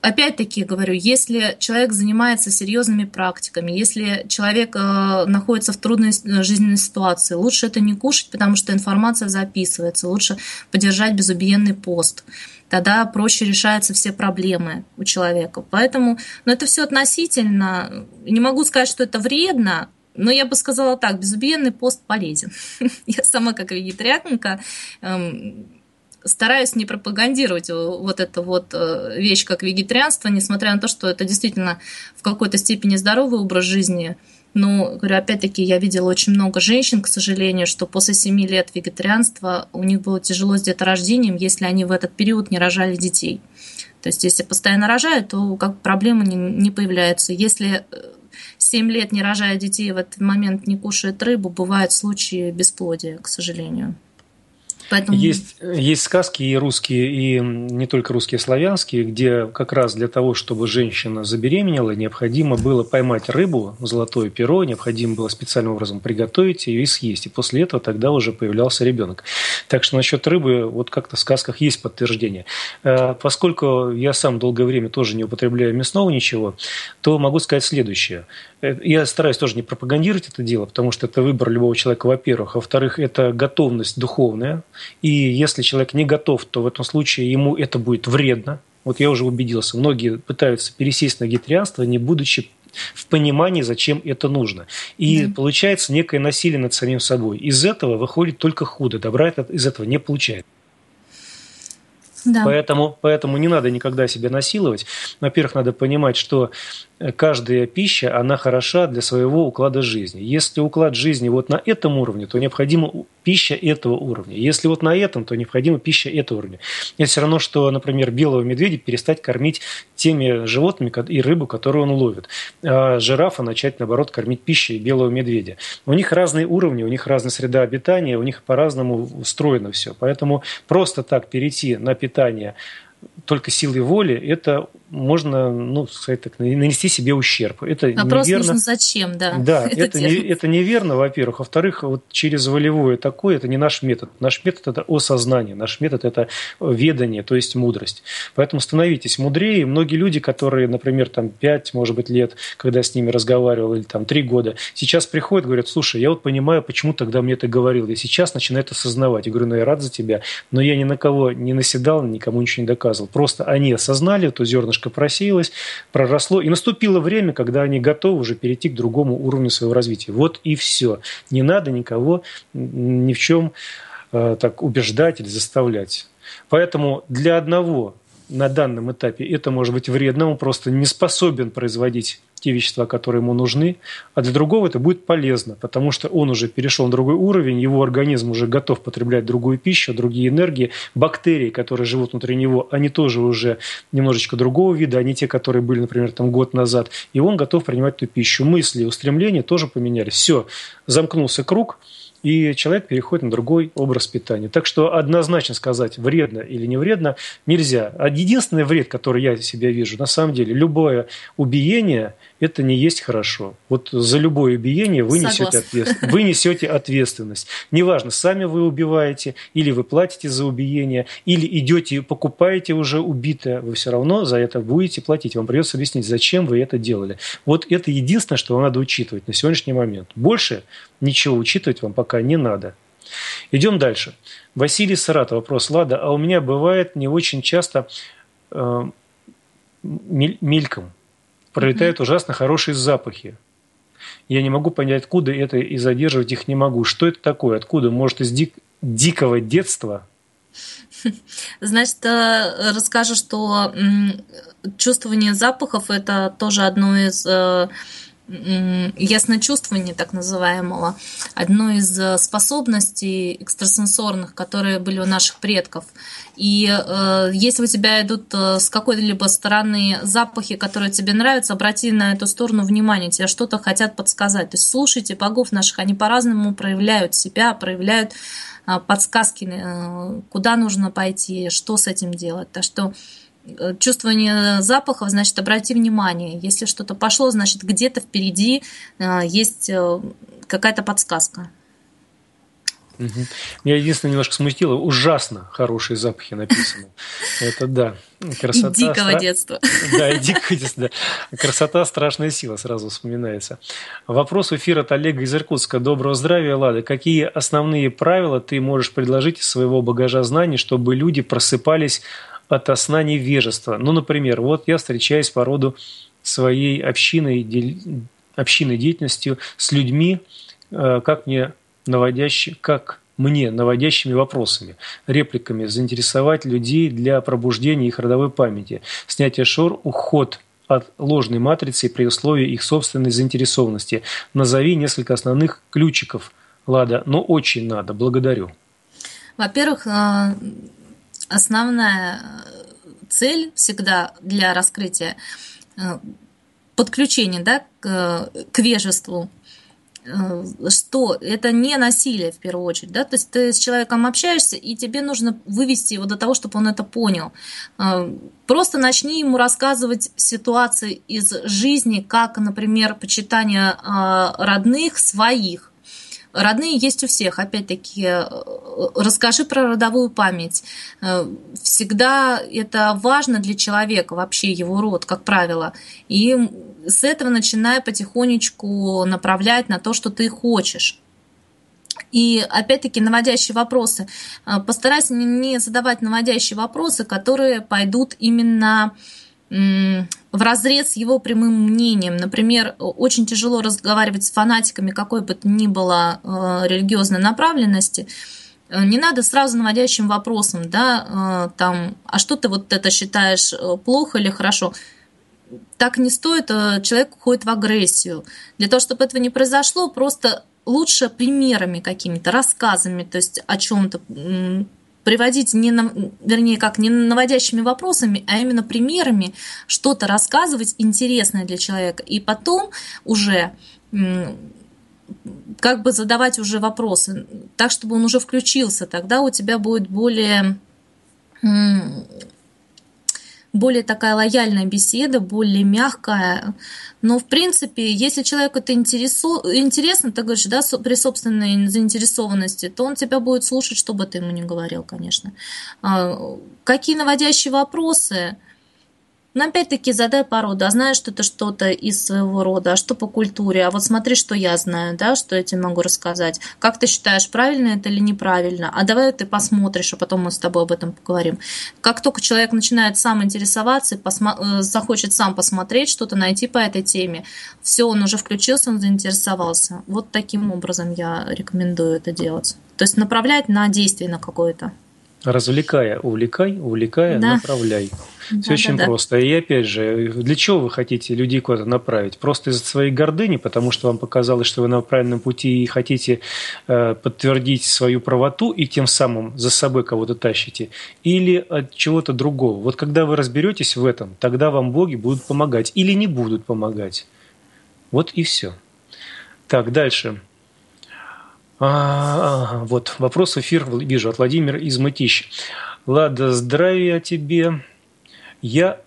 опять-таки говорю, если человек занимается серьезными практиками, если человек находится в трудной жизненной ситуации, лучше это не кушать, потому что информация записывается, лучше поддержать безубиенный пост. Тогда проще решаются все проблемы у человека. Поэтому, но это все относительно. Не могу сказать, что это вредно, но я бы сказала так, безубиенный пост полезен. Я сама как вегетарианка стараюсь не пропагандировать вот эту вот вещь, как вегетарианство, несмотря на то, что это действительно в какой-то степени здоровый образ жизни. Но, говорю, опять-таки, я видела очень много женщин, к сожалению, что после 7 лет вегетарианства у них было тяжело с деторождением, если они в этот период не рожали детей. То есть, если постоянно рожают, то как проблемы не появляются. Если 7 лет не рожая детей, в этот момент не кушает рыбу, бывают случаи бесплодия, к сожалению. Поэтому... Есть сказки и русские, и не только русские, славянские, где как раз для того, чтобы женщина забеременела, необходимо было поймать рыбу, золотое перо, необходимо было специальным образом приготовить ее и съесть. И после этого тогда уже появлялся ребенок. Так что насчет рыбы вот как-то в сказках есть подтверждение. Поскольку я сам долгое время тоже не употребляю мясного ничего, то могу сказать следующее. Я стараюсь тоже не пропагандировать это дело, потому что это выбор любого человека, во-первых. Во-вторых, это готовность духовная. И если человек не готов, то в этом случае ему это будет вредно. Вот я уже убедился, многие пытаются пересесть на вегетарианство, не будучи в понимании, зачем это нужно. И получается некое насилие над самим собой. Из этого выходит только худо, добра из этого не получается. Да. Поэтому не надо никогда себя насиловать. Во-первых, надо понимать, что каждая пища, она хороша для своего уклада жизни. Если уклад жизни вот на этом уровне, то необходима пища этого уровня. Если вот на этом, то необходима пища этого уровня. Это все равно, что, например, белого медведя перестать кормить теми животными и рыбу, которую он ловит. А жирафа начать, наоборот, кормить пищей белого медведя. У них разные уровни, у них разная среда обитания, у них по-разному устроено все. Поэтому просто так перейти на питание только силой воли, это можно, ну, сказать так, нанести себе ущерб. Это вопрос неверно. Нужен зачем, да. Да, это неверно, во-первых. Во-вторых, вот через волевое такое, это не наш метод. Наш метод – это осознание, наш метод – это ведание, то есть мудрость. Поэтому становитесь мудрее. Многие люди, которые, например, там 5, может быть, лет, когда с ними разговаривал, или там 3 года, сейчас приходят, говорят, слушай, я вот понимаю, почему тогда мне это говорил. Я сейчас начинаю это осознавать. Я говорю, ну, я рад за тебя, но я ни на кого не наседал, никому ничего не доказывал. Просто они осознали эту зернышко, просеялось, проросло, и наступило время, когда они готовы уже перейти к другому уровню своего развития. Вот и все. Не надо никого ни в чем так убеждать или заставлять. Поэтому для одного на данном этапе это может быть вредно, он просто не способен производить те вещества, которые ему нужны, а для другого это будет полезно, потому что он уже перешел на другой уровень, его организм уже готов потреблять другую пищу, другие энергии, бактерии, которые живут внутри него, они тоже уже немножечко другого вида, они те, которые были, например, там, год назад, и он готов принимать эту пищу. Мысли, устремления тоже поменялись. Все, замкнулся круг, и человек переходит на другой образ питания. Так что однозначно сказать, вредно или не вредно, нельзя. Единственный вред, который я себя вижу, на самом деле, любое убиение – это не есть хорошо. Вот за любое убиение вы несете ответственность. Неважно, сами вы убиваете, или вы платите за убиение, или идете и покупаете уже убитое, вы все равно за это будете платить. Вам придется объяснить, зачем вы это делали. Вот это единственное, что вам надо учитывать на сегодняшний момент. Больше ничего учитывать вам пока не надо. Идем дальше. Василий Саратов. Вопрос. Лада, а у меня бывает не очень часто мельком пролетают ужасно хорошие запахи. Я не могу понять, откуда это, и задерживать их не могу. Что это такое? Откуда? Может, из дикого детства? Значит, расскажу, что чувствование запахов – это тоже одно из ясночувствования, так называемого, одной из способностей экстрасенсорных, которые были у наших предков. И если у тебя идут с какой-либо стороны запахи, которые тебе нравятся, обрати на эту сторону внимание, тебе что-то хотят подсказать. То есть слушайте богов наших, они по-разному проявляют себя, проявляют подсказки, куда нужно пойти, что с этим делать. Так что чувствование запахов, значит, обрати внимание. Если что-то пошло, значит, где-то впереди есть какая-то подсказка. Угу. Меня единственное немножко смутило. Ужасно хорошие запахи написаны. Это да. Красота, и дикого детства. Да, и дикого детства. Да. Красота, страшная сила сразу вспоминается. Вопрос в эфир от Олега из Иркутска. Доброго здравия, Лада. Какие основные правила ты можешь предложить из своего багажа знаний, чтобы люди просыпались от сна невежества? Ну, например, вот я встречаюсь по роду своей общинной деятельностью с людьми, как мне наводящими вопросами, репликами заинтересовать людей для пробуждения их родовой памяти, снятие шор, уход от ложной матрицы при условии их собственной заинтересованности. Назови несколько основных ключиков, Лада, но очень надо. Благодарю. Во-первых, основная цель всегда для раскрытия подключения, да, к вежеству, что это не насилие в первую очередь, да, то есть ты с человеком общаешься, и тебе нужно вывести его до того, чтобы он это понял. Просто начни ему рассказывать ситуации из жизни, как, например, почитание родных своих. Родные есть у всех, опять-таки, расскажи про родовую память. Всегда это важно для человека, вообще его род, как правило. И с этого начинай потихонечку направлять на то, что ты хочешь. И опять-таки наводящие вопросы. Постарайся не задавать наводящие вопросы, которые пойдут именно в разрез с его прямым мнением. Например, очень тяжело разговаривать с фанатиками какой бы то ни было религиозной направленности. Не надо сразу наводящим вопросом, да, там, а что ты вот это считаешь плохо или хорошо? Так не стоит, человек уходит в агрессию. Для того, чтобы этого не произошло, просто лучше примерами какими-то, рассказами, то есть о чем-то приводить, не наводящими вопросами, а именно примерами, что-то рассказывать интересное для человека. И потом уже как бы задавать уже вопросы, так, чтобы он уже включился. Тогда у тебя будет более такая лояльная беседа, более мягкая. Но, в принципе, если человеку это интересно, ты говоришь, да, при собственной заинтересованности, то он тебя будет слушать, что бы ты ему ни говорил, конечно. Какие наводящие вопросы? Но опять-таки задай по роду, а знаешь ты что-то из своего рода, а что по культуре, а вот смотри, что я знаю, да, что я тебе могу рассказать. Как ты считаешь, правильно это или неправильно? А давай ты посмотришь, а потом мы с тобой об этом поговорим. Как только человек начинает сам интересоваться, захочет сам посмотреть, что-то найти по этой теме, все, он уже включился, он заинтересовался. Вот таким образом я рекомендую это делать. То есть направлять на действие на какое-то. Развлекая, увлекай, увлекая, да. Направляй. Все просто. И опять же, для чего вы хотите людей куда-то направить? Просто из-за своей гордыни, потому что вам показалось, что вы на правильном пути и хотите подтвердить свою правоту и тем самым за собой кого-то тащите, или от чего-то другого? Вот когда вы разберетесь в этом, тогда вам боги будут помогать или не будут помогать. Вот и все. Так, дальше. Вот вопрос в эфир вижу от Владимира из Мытищ. Лада, здравия тебе. Я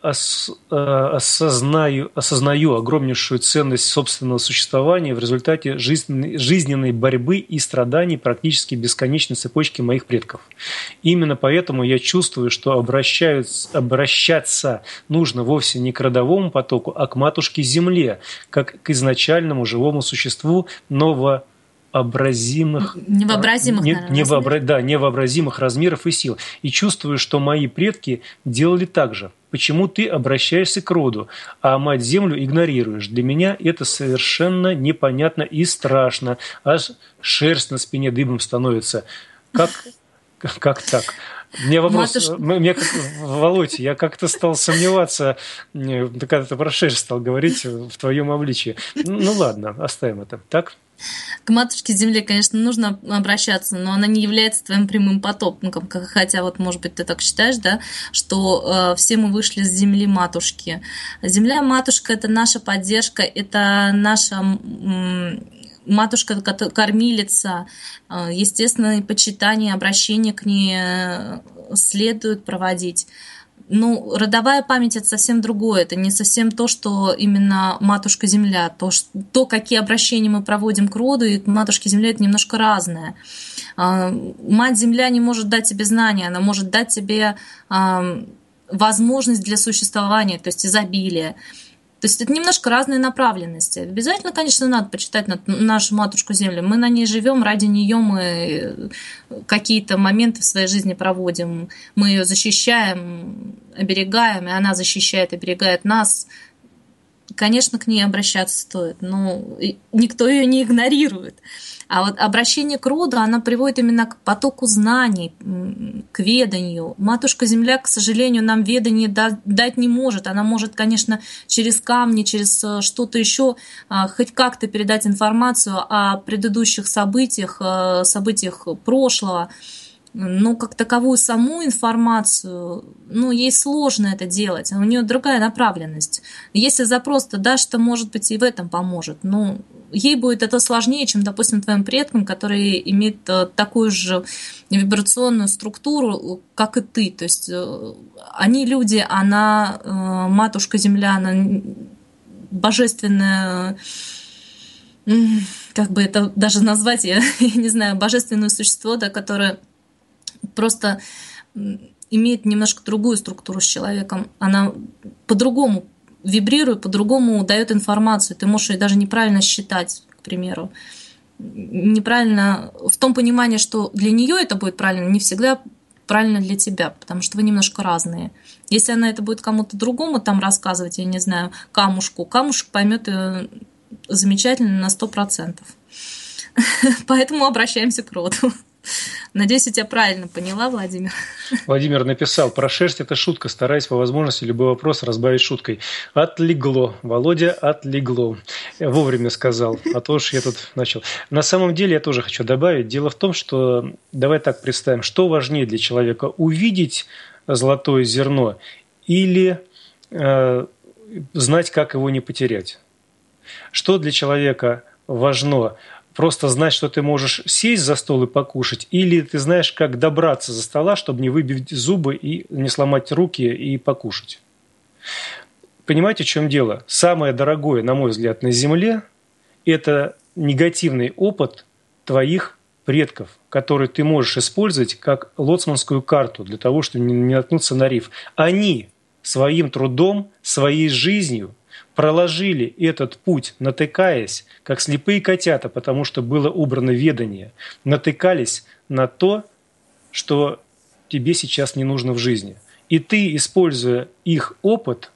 осознаю огромнейшую ценность собственного существования в результате жизненной борьбы и страданий практически бесконечной цепочки моих предков. Именно поэтому я чувствую, что обращаться нужно вовсе не к родовому потоку, а к матушке-земле, как к изначальному живому существу невообразимых размеров и сил. И чувствую, что мои предки делали так же. Почему ты обращаешься к роду, а мать-землю игнорируешь? Для меня это совершенно непонятно и страшно. Аж шерсть на спине дыбом становится. Как так? Мне вопрос, Володь, я как-то стал сомневаться, когда ты про шерсть стал говорить в твоем обличии. Ну ладно, оставим это, так? К матушке-земле, конечно, нужно обращаться, но она не является твоим прямым потомком, хотя вот, может быть, ты так считаешь, да, что все мы вышли с земли матушки. Земля-матушка – это наша поддержка, это наша матушка-кормилица, естественно, и почитание, обращение к ней следует проводить. Ну, родовая память – это совсем другое, это не совсем то, что именно матушка-земля, то, какие обращения мы проводим к роду и к матушке-земле – это немножко разное. Мать-земля не может дать тебе знания, она может дать тебе возможность для существования, то есть изобилие. То есть это немножко разные направленности. Обязательно, конечно, надо почитать нашу матушку-землю. Мы на ней живем, ради нее мы какие-то моменты в своей жизни проводим. Мы ее защищаем, оберегаем, и она защищает, оберегает нас. Конечно, к ней обращаться стоит, но никто ее не игнорирует. А вот обращение к роду, оно приводит именно к потоку знаний, к веданию. Матушка-Земля, к сожалению, нам ведание дать не может. Она может, конечно, через камни, через что-то еще, хоть как-то передать информацию о предыдущих событиях, событиях прошлого. Но как таковую саму информацию, ну, ей сложно это делать, у нее другая направленность. Если запрос ты дашь, то, может быть, и в этом поможет. Но ей будет это сложнее, чем, допустим, твоим предкам, которые имеют такую же вибрационную структуру, как и ты. То есть они люди, она, матушка-земля, она божественная... Как бы это даже назвать, я не знаю, божественное существо, да, которое... просто имеет немножко другую структуру с человеком. Она по-другому вибрирует, по-другому дает информацию. Ты можешь ее даже неправильно считать, к примеру. Неправильно в том понимании, что для нее это будет правильно, не всегда правильно для тебя, потому что вы немножко разные. Если она это будет кому-то другому там рассказывать, я не знаю, камушек поймет ее замечательно на 100%. Поэтому обращаемся к роду. Надеюсь, я тебя правильно поняла, Владимир. Владимир написал: про шерсть – это шутка, стараясь по возможности любой вопрос разбавить шуткой. Отлегло, Володя, отлегло. Я вовремя сказал, а то уж я тут начал. На самом деле я тоже хочу добавить. Дело в том, что давай так представим, что важнее для человека – увидеть золотое зерно или знать, как его не потерять. Что для человека важно – просто знать, что ты можешь сесть за стол и покушать, или ты знаешь, как добраться за стола, чтобы не выбить зубы и не сломать руки и покушать. Понимаете, в чем дело? Самое дорогое, на мой взгляд, на земле – это негативный опыт твоих предков, который ты можешь использовать как лоцманскую карту для того, чтобы не наткнуться на риф. Они своим трудом, своей жизнью проложили этот путь, натыкаясь, как слепые котята, потому что было убрано ведание, натыкались на то, что тебе сейчас не нужно в жизни. И ты, используя их опыт,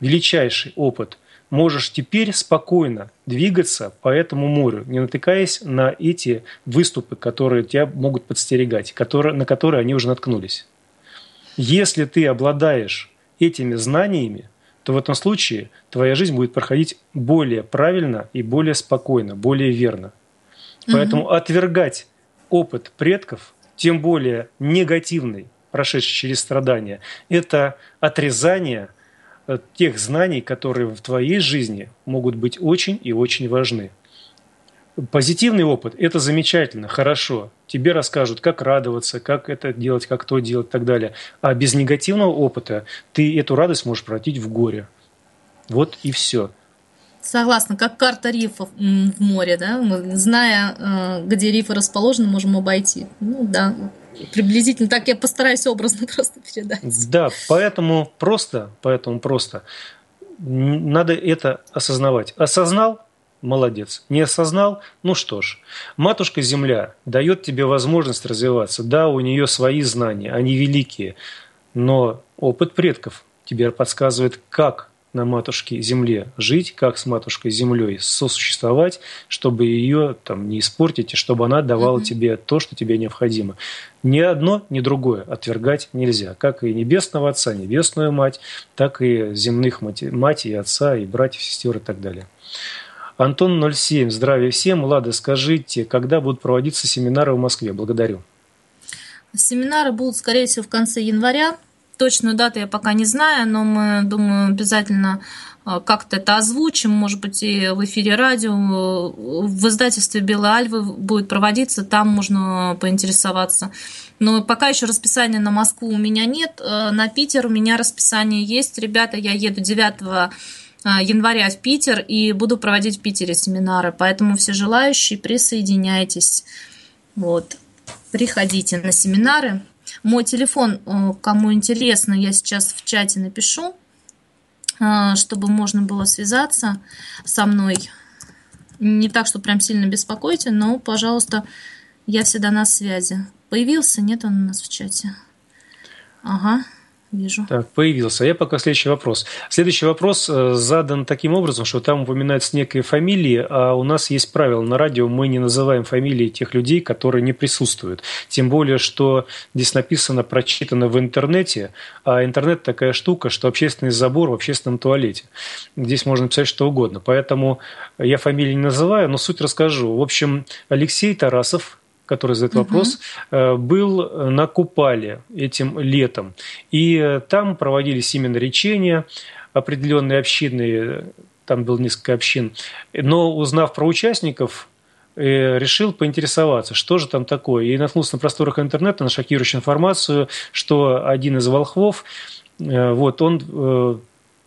величайший опыт, можешь теперь спокойно двигаться по этому морю, не натыкаясь на эти выступы, которые тебя могут подстерегать, на которые они уже наткнулись. Если ты обладаешь этими знаниями, то в этом случае твоя жизнь будет проходить более правильно и более спокойно, более верно. Поэтому отвергать опыт предков, тем более негативный, прошедший через страдания, это отрезание тех знаний, которые в твоей жизни могут быть очень и очень важны. Позитивный опыт – это замечательно, хорошо. Тебе расскажут, как радоваться, как это делать, как то делать и так далее. А без негативного опыта ты эту радость можешь превратить в горе. Вот и все. Согласна, как карта рифов в море, да? Мы, зная, где рифы расположены, можем обойти. Ну да, приблизительно так я постараюсь образно просто передать. Да, поэтому просто надо это осознавать. Осознал? Молодец. Не осознал? Ну что ж, матушка-земля дает тебе возможность развиваться. Да, у нее свои знания, они великие, но опыт предков тебе подсказывает, как на матушке земле жить, как с матушкой землей сосуществовать, чтобы ее там не испортить, и чтобы она давала тебе то, что тебе необходимо. Ни одно, ни другое отвергать нельзя. Как и небесного отца, небесную мать, так и земных мать и отца, и братьев, сестер и так далее. Антон 07. Здравия всем. Лада, скажите, когда будут проводиться семинары в Москве? Благодарю. Семинары будут, скорее всего, в конце января. Точную дату я пока не знаю, но мы, думаю, обязательно как-то это озвучим. Может быть, и в эфире радио, в издательстве «Белой Альвы» будет проводиться, там можно поинтересоваться. Но пока еще расписания на Москву у меня нет. На Питер у меня расписание есть. Ребята, я еду 9 января в Питер и буду проводить в Питере семинары. Поэтому все желающие, присоединяйтесь. Вот. Приходите на семинары. Мой телефон, кому интересно, я сейчас в чате напишу, чтобы можно было связаться со мной. Не так, что прям сильно беспокойте, но, пожалуйста, я всегда на связи. Появился? Нет, он у нас в чате. Ага. Вижу. Так, появился. Я пока следующий вопрос. Следующий вопрос задан таким образом, что там упоминаются некие фамилии, а у нас есть правило на радио, мы не называем фамилии тех людей, которые не присутствуют. Тем более, что здесь написано, прочитано в интернете, а интернет такая штука, что общественный забор в общественном туалете. Здесь можно написать что угодно. Поэтому я фамилии не называю, но суть расскажу. В общем, Алексей Тарасов, который задает вопрос, был на Купале этим летом. И там проводились именно речения, определенные общины, там было несколько общин. Но, узнав про участников, решил поинтересоваться, что же там такое. И наткнулся на просторах интернета на шокирующую информацию, что один из волхвов, вот он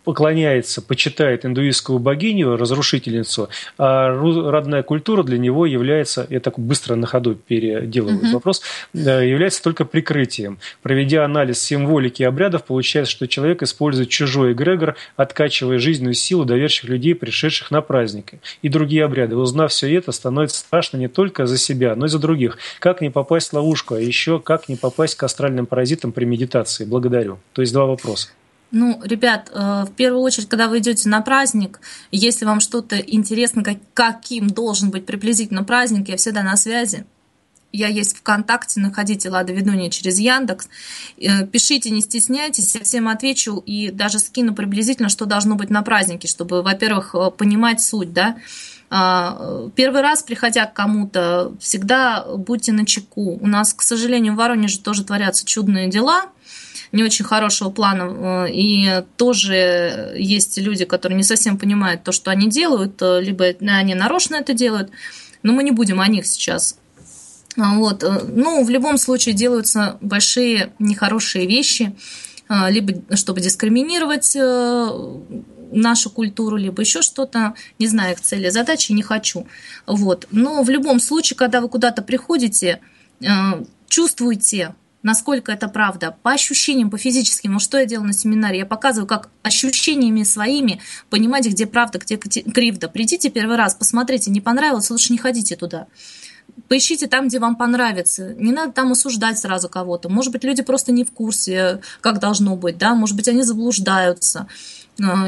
поклоняется, почитает индуистскую богиню, разрушительницу, а родная культура для него является, я так быстро на ходу переделываю вопрос, является только прикрытием. Проведя анализ символики и обрядов, получается, что человек использует чужой эгрегор, откачивая жизненную силу доверчивых людей, пришедших на праздник, и другие обряды. Узнав все это, становится страшно не только за себя, но и за других. Как не попасть в ловушку, а еще как не попасть к астральным паразитам при медитации? Благодарю. То есть два вопроса. Ну, ребят, в первую очередь, когда вы идете на праздник, если вам что-то интересно, каким должен быть приблизительно праздник, я всегда на связи. Я есть ВКонтакте, находите Лада Ведунья через Яндекс. Пишите, не стесняйтесь, я всем отвечу и даже скину приблизительно, что должно быть на празднике, чтобы, во-первых, понимать суть, да. Первый раз, приходя к кому-то, всегда будьте начеку. У нас, к сожалению, в Воронеже тоже творятся чудные дела, не очень хорошего плана, и тоже есть люди, которые не совсем понимают то, что они делают, либо они нарочно это делают, но мы не будем о них сейчас. Вот. Ну, в любом случае делаются большие нехорошие вещи, либо чтобы дискриминировать нашу культуру, либо еще что-то, не знаю их цели, задачи, не хочу. Вот. Но в любом случае, когда вы куда-то приходите, чувствуйте, насколько это правда, по ощущениям, по физическим. Вот что я делаю на семинаре, я показываю, как ощущениями своими понимаете, где правда, где кривда. Придите первый раз, посмотрите, не понравилось, лучше не ходите туда. Поищите там, где вам понравится. Не надо там осуждать сразу кого-то. Может быть, люди просто не в курсе, как должно быть, да, может быть, они заблуждаются.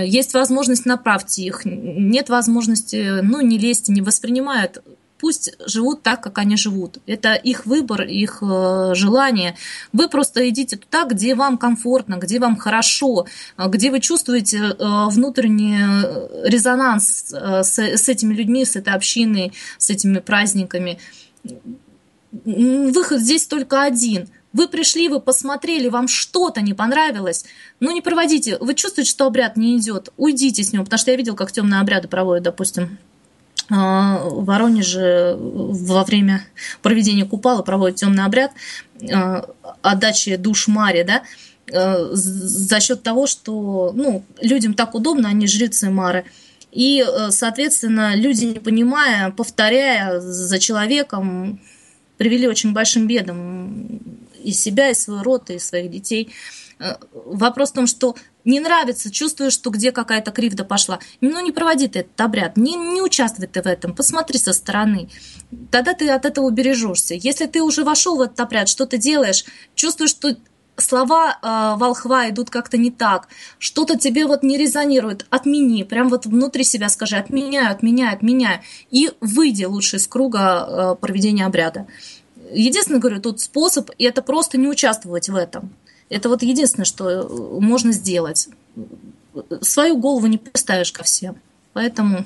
Есть возможность, направьте их. Нет возможности, ну, не лезьте, не воспринимают. Пусть живут так, как они живут. Это их выбор, их желание. Вы просто идите туда, где вам комфортно, где вам хорошо, где вы чувствуете внутренний резонанс с этими людьми, с этой общиной, с этими праздниками. Выход здесь только один. Вы пришли, вы посмотрели, вам что-то не понравилось, но не проводите. Вы чувствуете, что обряд не идет, уйдите с него, потому что я видел, как темные обряды проводят, допустим, в Воронеже во время проведения Купала проводят темный обряд отдачи душ Маре, да, за счет того, что ну, людям так удобно, они жрицы Мары. И, соответственно, люди, не понимая, повторяя за человеком, привели очень большим бедам и себя, и свой род, и своих детей. Вопрос в том, что не нравится, чувствуешь, что где какая-то кривда пошла. Ну, не проводи ты этот обряд, не участвуй ты в этом, посмотри со стороны. Тогда ты от этого бережешься. Если ты уже вошел в этот обряд, что ты делаешь, чувствуешь, что слова волхва идут как-то не так, что-то тебе вот не резонирует, отмени, прям вот внутри себя скажи: отменяю, отменяю, отменяю, и выйди лучше из круга проведения обряда. Единственное, говорю, тут способ, и это просто не участвовать в этом. Это вот единственное, что можно сделать. Свою голову не приставишь ко всем, поэтому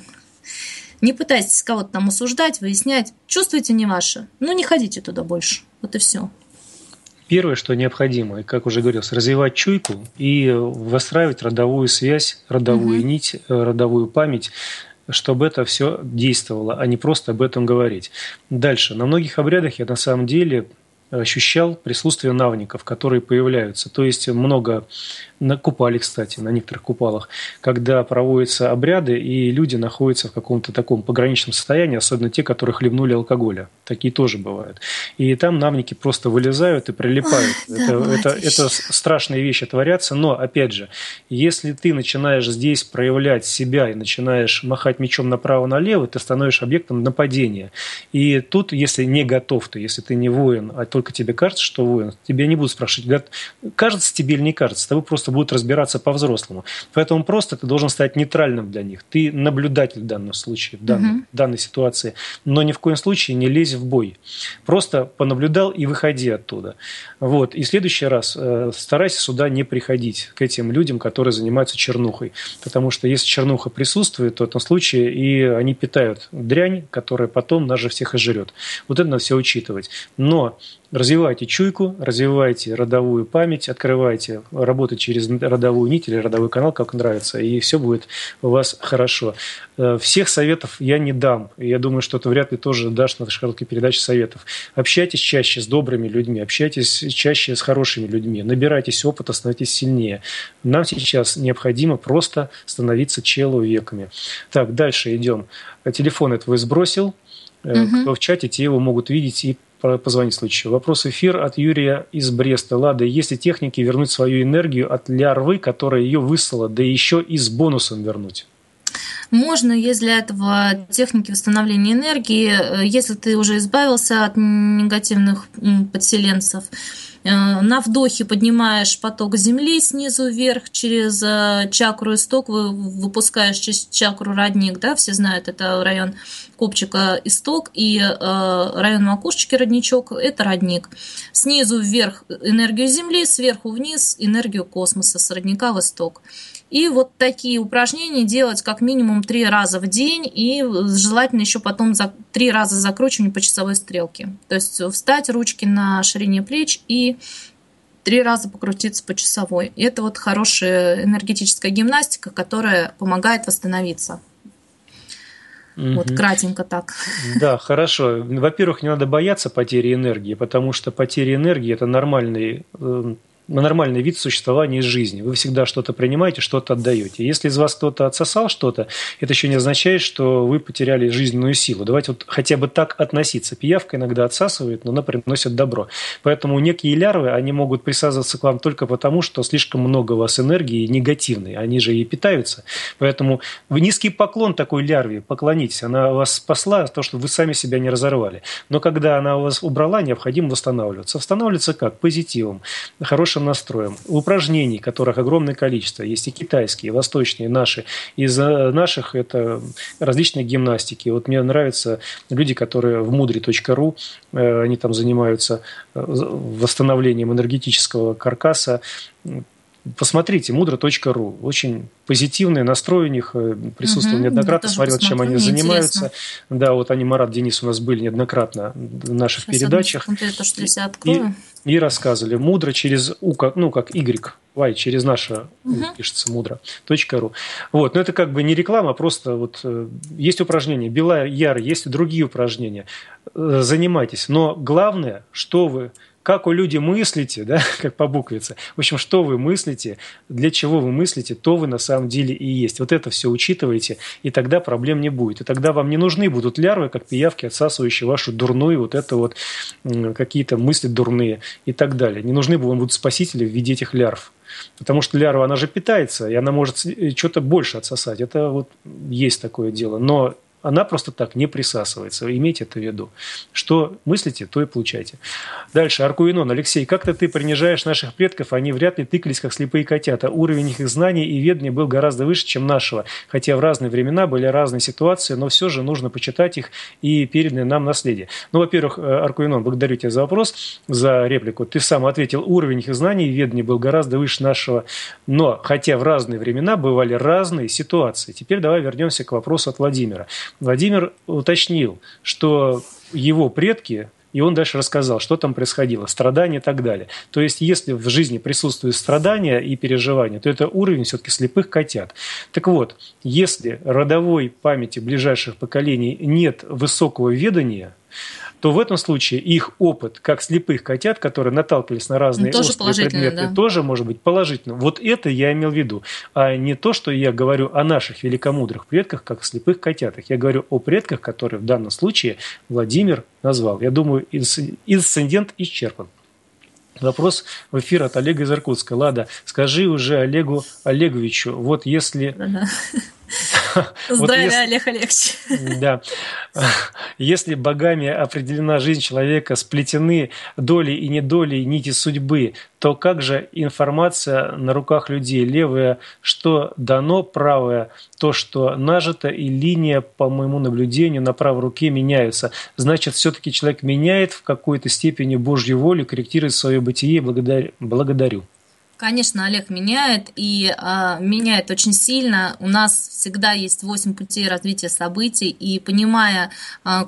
не пытайтесь кого-то там осуждать, выяснять, чувствуете не ваше, но не ходите туда больше, вот и все. Первое, что необходимо, как уже говорилось, развивать чуйку и выстраивать родовую связь, родовую нить, родовую память, чтобы это все действовало, а не просто об этом говорить. Дальше. На многих обрядах я на самом деле ощущал присутствие навников, которые появляются. То есть много на купале, кстати, на некоторых купалах, когда проводятся обряды, и люди находятся в каком-то таком пограничном состоянии, особенно те, которые хлебнули алкоголя. Такие тоже бывают. И там навники просто вылезают и прилипают. Это страшные вещи творятся. Но, опять же, если ты начинаешь здесь проявлять себя и начинаешь махать мечом направо-налево, ты становишься объектом нападения. И тут, если не готов ты, если ты не воин, а только тебе кажется, что воин, тебя не будут спрашивать, кажется тебе или не кажется, с тобой просто будут разбираться по-взрослому. Поэтому просто ты должен стать нейтральным для них. Ты наблюдатель в данном случае, в данной ситуации, но ни в коем случае не лезь в бой. Просто понаблюдал и выходи оттуда. Вот. И в следующий раз старайся сюда не приходить, к этим людям, которые занимаются чернухой. Потому что если чернуха присутствует, то в этом случае и они питают дрянь, которая потом нас же всех и жрет. Вот это надо все учитывать. Но развивайте чуйку, развивайте родовую память, открывайте, работайте через родовую нить или родовой канал, как нравится, и все будет у вас хорошо. Всех советов я не дам. Я думаю, что ты вряд ли тоже дашь на короткой передаче советов. Общайтесь чаще с добрыми людьми, общайтесь чаще с хорошими людьми, набирайтесь опыта, становитесь сильнее. Нам сейчас необходимо просто становиться человеками. Так, дальше идем. Телефон я твой сбросил. Кто в чате, те его могут видеть и позвонить в случае. Вопрос в эфир от Юрия из Бреста. Лада, есть ли техники вернуть свою энергию от лярвы, которая ее выслала, да еще и с бонусом вернуть? Можно, есть для этого техники восстановления энергии, если ты уже избавился от негативных подселенцев. На вдохе поднимаешь поток земли снизу вверх через чакру исток, выпускаешь через чакру родник, да, все знают, это район копчика исток, и район макушечки родничок, это родник. Снизу вверх энергию земли, сверху вниз энергию космоса, с родника в исток. И вот такие упражнения делать как минимум 3 раза в день, и желательно еще потом 3 раза закручивание по часовой стрелке. То есть встать, ручки на ширине плеч и 3 раза покрутиться по часовой. И это вот хорошая энергетическая гимнастика, которая помогает восстановиться. Вот кратенько так. Да, хорошо. Во-первых, не надо бояться потери энергии, потому что потеря энергии – это нормальный вид существования и жизни. Вы всегда что-то принимаете, что-то отдаете. Если из вас кто-то отсосал что-то, это еще не означает, что вы потеряли жизненную силу. Давайте вот хотя бы так относиться. Пиявка иногда отсасывает, но она приносит добро. Поэтому некие лярвы, они могут присасываться к вам только потому, что слишком много у вас энергии негативной. Они же и питаются. Поэтому низкий поклон такой лярве, поклонитесь. Она вас спасла от того, что вы сами себя не разорвали. Но когда она вас убрала, необходимо восстанавливаться. Восстанавливаться как? Позитивом. Хорошим настроем. Упражнений, которых огромное количество. Есть и китайские, и восточные, и наши. Из наших это различные гимнастики. Вот мне нравятся люди, которые в мудро.ру, они там занимаются восстановлением энергетического каркаса. Посмотрите, мудро.ру. Очень позитивный настрой у них. Присутствовал неоднократно, смотрел, чем они занимаются. Да, вот они, Марат, Денис у нас были неоднократно в наших передачах. И рассказывали. Мудро через У, ну, как Y, через наше пишется мудро.ру. Вот. Но это как бы не реклама, просто вот есть упражнения. Белая Яра, есть и другие упражнения. Занимайтесь. Но главное, что вы... Как вы, люди, мыслите, да, как по буквице. В общем, что вы мыслите, для чего вы мыслите, то вы на самом деле и есть. Вот это все учитывайте, и тогда проблем не будет. И тогда вам не нужны будут лярвы, как пиявки, отсасывающие вашу дурную, вот это вот какие-то мысли дурные и так далее. Не нужны вам будут спасители в виде этих лярв. Потому что лярва, она же питается, и она может что-то больше отсосать. Это вот есть такое дело. Но Она просто так не присасывается. Имейте это в виду. Что мыслите, то и получайте. Дальше. Аркуинон. Алексей, как-то ты принижаешь наших предков. Они вряд ли тыкались, как слепые котята. Уровень их знаний и ведания был гораздо выше, чем нашего. Хотя в разные времена были разные ситуации, но все же нужно почитать их и переданное нам наследие. Ну, во-первых, Аркуинон, благодарю тебя за вопрос, за реплику. Ты сам ответил. Уровень их знаний и ведания был гораздо выше нашего. Но, хотя в разные времена бывали разные ситуации. Теперь давай вернемся к вопросу от Владимира. Владимир уточнил, что его предки, и он дальше рассказал, что там происходило, страдания и так далее. То есть, если в жизни присутствуют страдания и переживания, то это уровень все-таки слепых котят. Так вот, если родовой памяти ближайших поколений нет высокого ведания, то в этом случае их опыт, как слепых котят, которые наталкивались на разные острые предметы, да, тоже может быть положительным. Вот это я имел в виду. А не то, что я говорю о наших великомудрых предках, как слепых котятах. Я говорю о предках, которые в данном случае Владимир назвал. Я думаю, инцидент исчерпан. Вопрос в эфир от Олега из Иркутска. Лада, скажи уже Олегу Олеговичу, вот если... Здравия, если... Олег Олегович. Да. Если богами определена жизнь человека, сплетены доли и недоли, нити судьбы, то как же информация на руках людей? Левое, что дано, правое, то, что нажито, и линия, по моему наблюдению, на правой руке меняются. Значит, все-таки человек меняет в какой-то степени Божью волю, корректирует свое бытие. Благодарю. Конечно, Олег меняет, и меняет очень сильно. У нас всегда есть 8 путей развития событий, и понимая,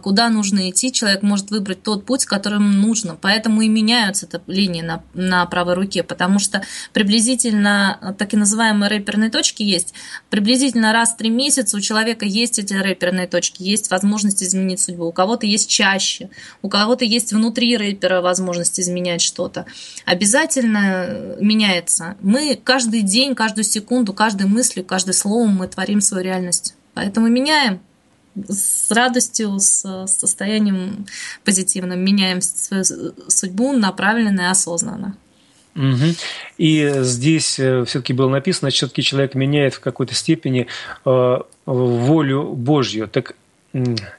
куда нужно идти, человек может выбрать тот путь, который ему нужно. Поэтому и меняются эти линии на правой руке, потому что приблизительно так и называемые реперные точки есть. Приблизительно раз в 3 месяца у человека есть эти реперные точки, есть возможность изменить судьбу. У кого-то есть чаще, у кого-то есть внутри репера возможность изменять что-то. Обязательно меняется. Мы каждый день, каждую секунду, каждой мыслью, каждым словом мы творим свою реальность. Поэтому меняем с радостью, с состоянием позитивным, меняем свою судьбу направленно и осознанно. Угу. И здесь все-таки было написано, что все-таки человек меняет в какой-то степени волю Божью. Так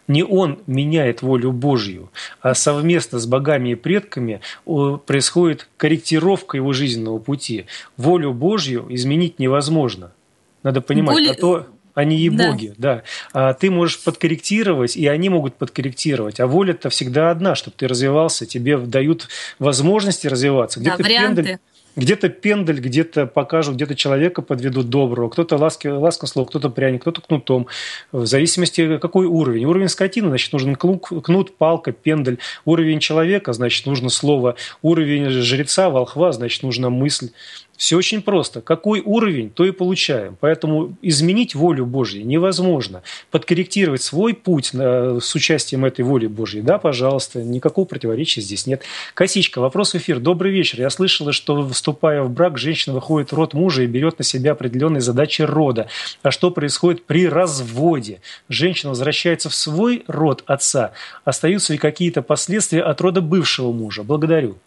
не он меняет волю Божью, а совместно с богами и предками происходит корректировка его жизненного пути. Волю Божью изменить невозможно. Надо понимать, а то они и боги. Да. А ты можешь подкорректировать, и они могут подкорректировать. А воля-то всегда одна, чтобы ты развивался, тебе дают возможности развиваться. Где-то да, варианты. Где-то пендель, где-то покажут, где-то человека подведут доброго, кто-то ласкослов, кто-то пряник, кто-то кнутом. В зависимости, какой уровень. Уровень скотины, значит, нужен кнут, палка, пендель. Уровень человека, значит, нужно слово. Уровень жреца, волхва, значит, нужна мысль. Все очень просто. Какой уровень, то и получаем. Поэтому изменить волю Божью невозможно. Подкорректировать свой путь с участием этой воли Божьей, да, пожалуйста, никакого противоречия здесь нет. Косичка, вопрос в эфир. Добрый вечер. Я слышала, что, вступая в брак, женщина выходит в род мужа и берет на себя определенные задачи рода. А что происходит при разводе? Женщина возвращается в свой род отца. Остаются ли какие-то последствия от рода бывшего мужа? Благодарю.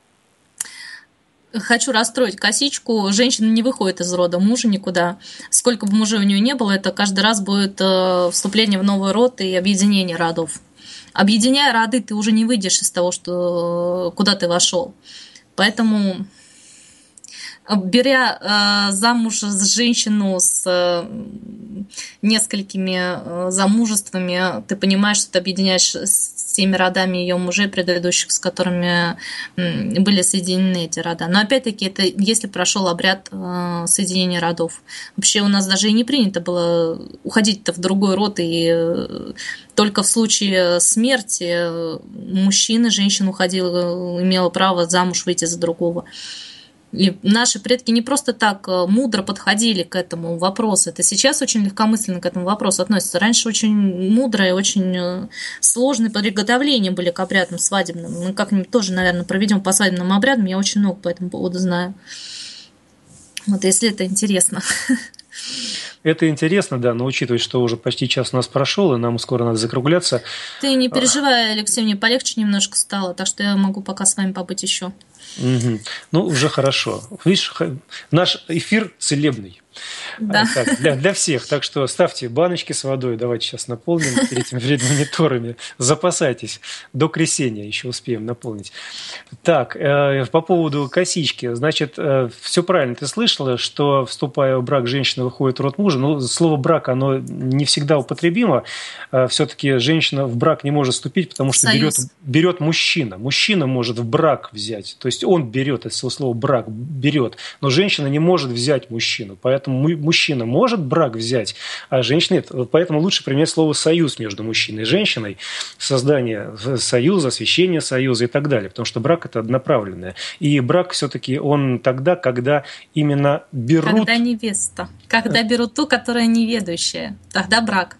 Хочу расстроить косичку. Женщина не выходит из рода мужа никуда. Сколько бы мужей у нее не было, это каждый раз будет вступление в новый род и объединение родов. Объединяя роды, ты уже не выйдешь из того, что, куда ты вошел. Поэтому, беря замуж женщину с несколькими замужествами, ты понимаешь, что ты объединяешь с теми родами ее мужей предыдущих, с которыми были соединены эти рода. Но опять-таки, это если прошел обряд соединения родов. Вообще у нас даже и не принято было уходить-то в другой род, и только в случае смерти мужчина, женщина уходила, имела право замуж выйти за другого. И наши предки не просто так мудро подходили к этому вопросу. Это сейчас очень легкомысленно к этому вопросу относится. Раньше очень мудро и очень сложные приготовления были к обрядам свадебным. Мы как-нибудь тоже, наверное, проведем по свадебным обрядам. Я очень много по этому поводу знаю. Вот если это интересно. Это интересно, да, но учитывая, что уже почти час у нас прошел, и нам скоро надо закругляться. Ты не переживай, Алексей, мне полегче немножко стало, так что я могу пока с вами побыть еще. Угу. Ну, уже хорошо. Видишь, наш эфир целебный. Да. Так, для всех. Так что ставьте баночки с водой. Давайте сейчас наполним перед мониторами. Запасайтесь. До крещения еще успеем наполнить. Так, по поводу косички. Значит, все правильно ты слышала, что, вступая в брак, женщина выходит в род мужа. Но слово «брак», оно не всегда употребимо. Все-таки женщина в брак не может вступить, потому что берет мужчина. Мужчина может в брак взять. То есть он берет, это слово «брак» берет. Но женщина не может взять мужчину. Поэтому мужчина может брак взять, а женщина нет. Поэтому лучше применять слово «союз» между мужчиной и женщиной. Создание союза, освящение союза и так далее. Потому что брак – это одноправленное. И брак все-таки он тогда, когда именно берут… Когда невеста. Когда берут ту, которая неведущая. Тогда брак.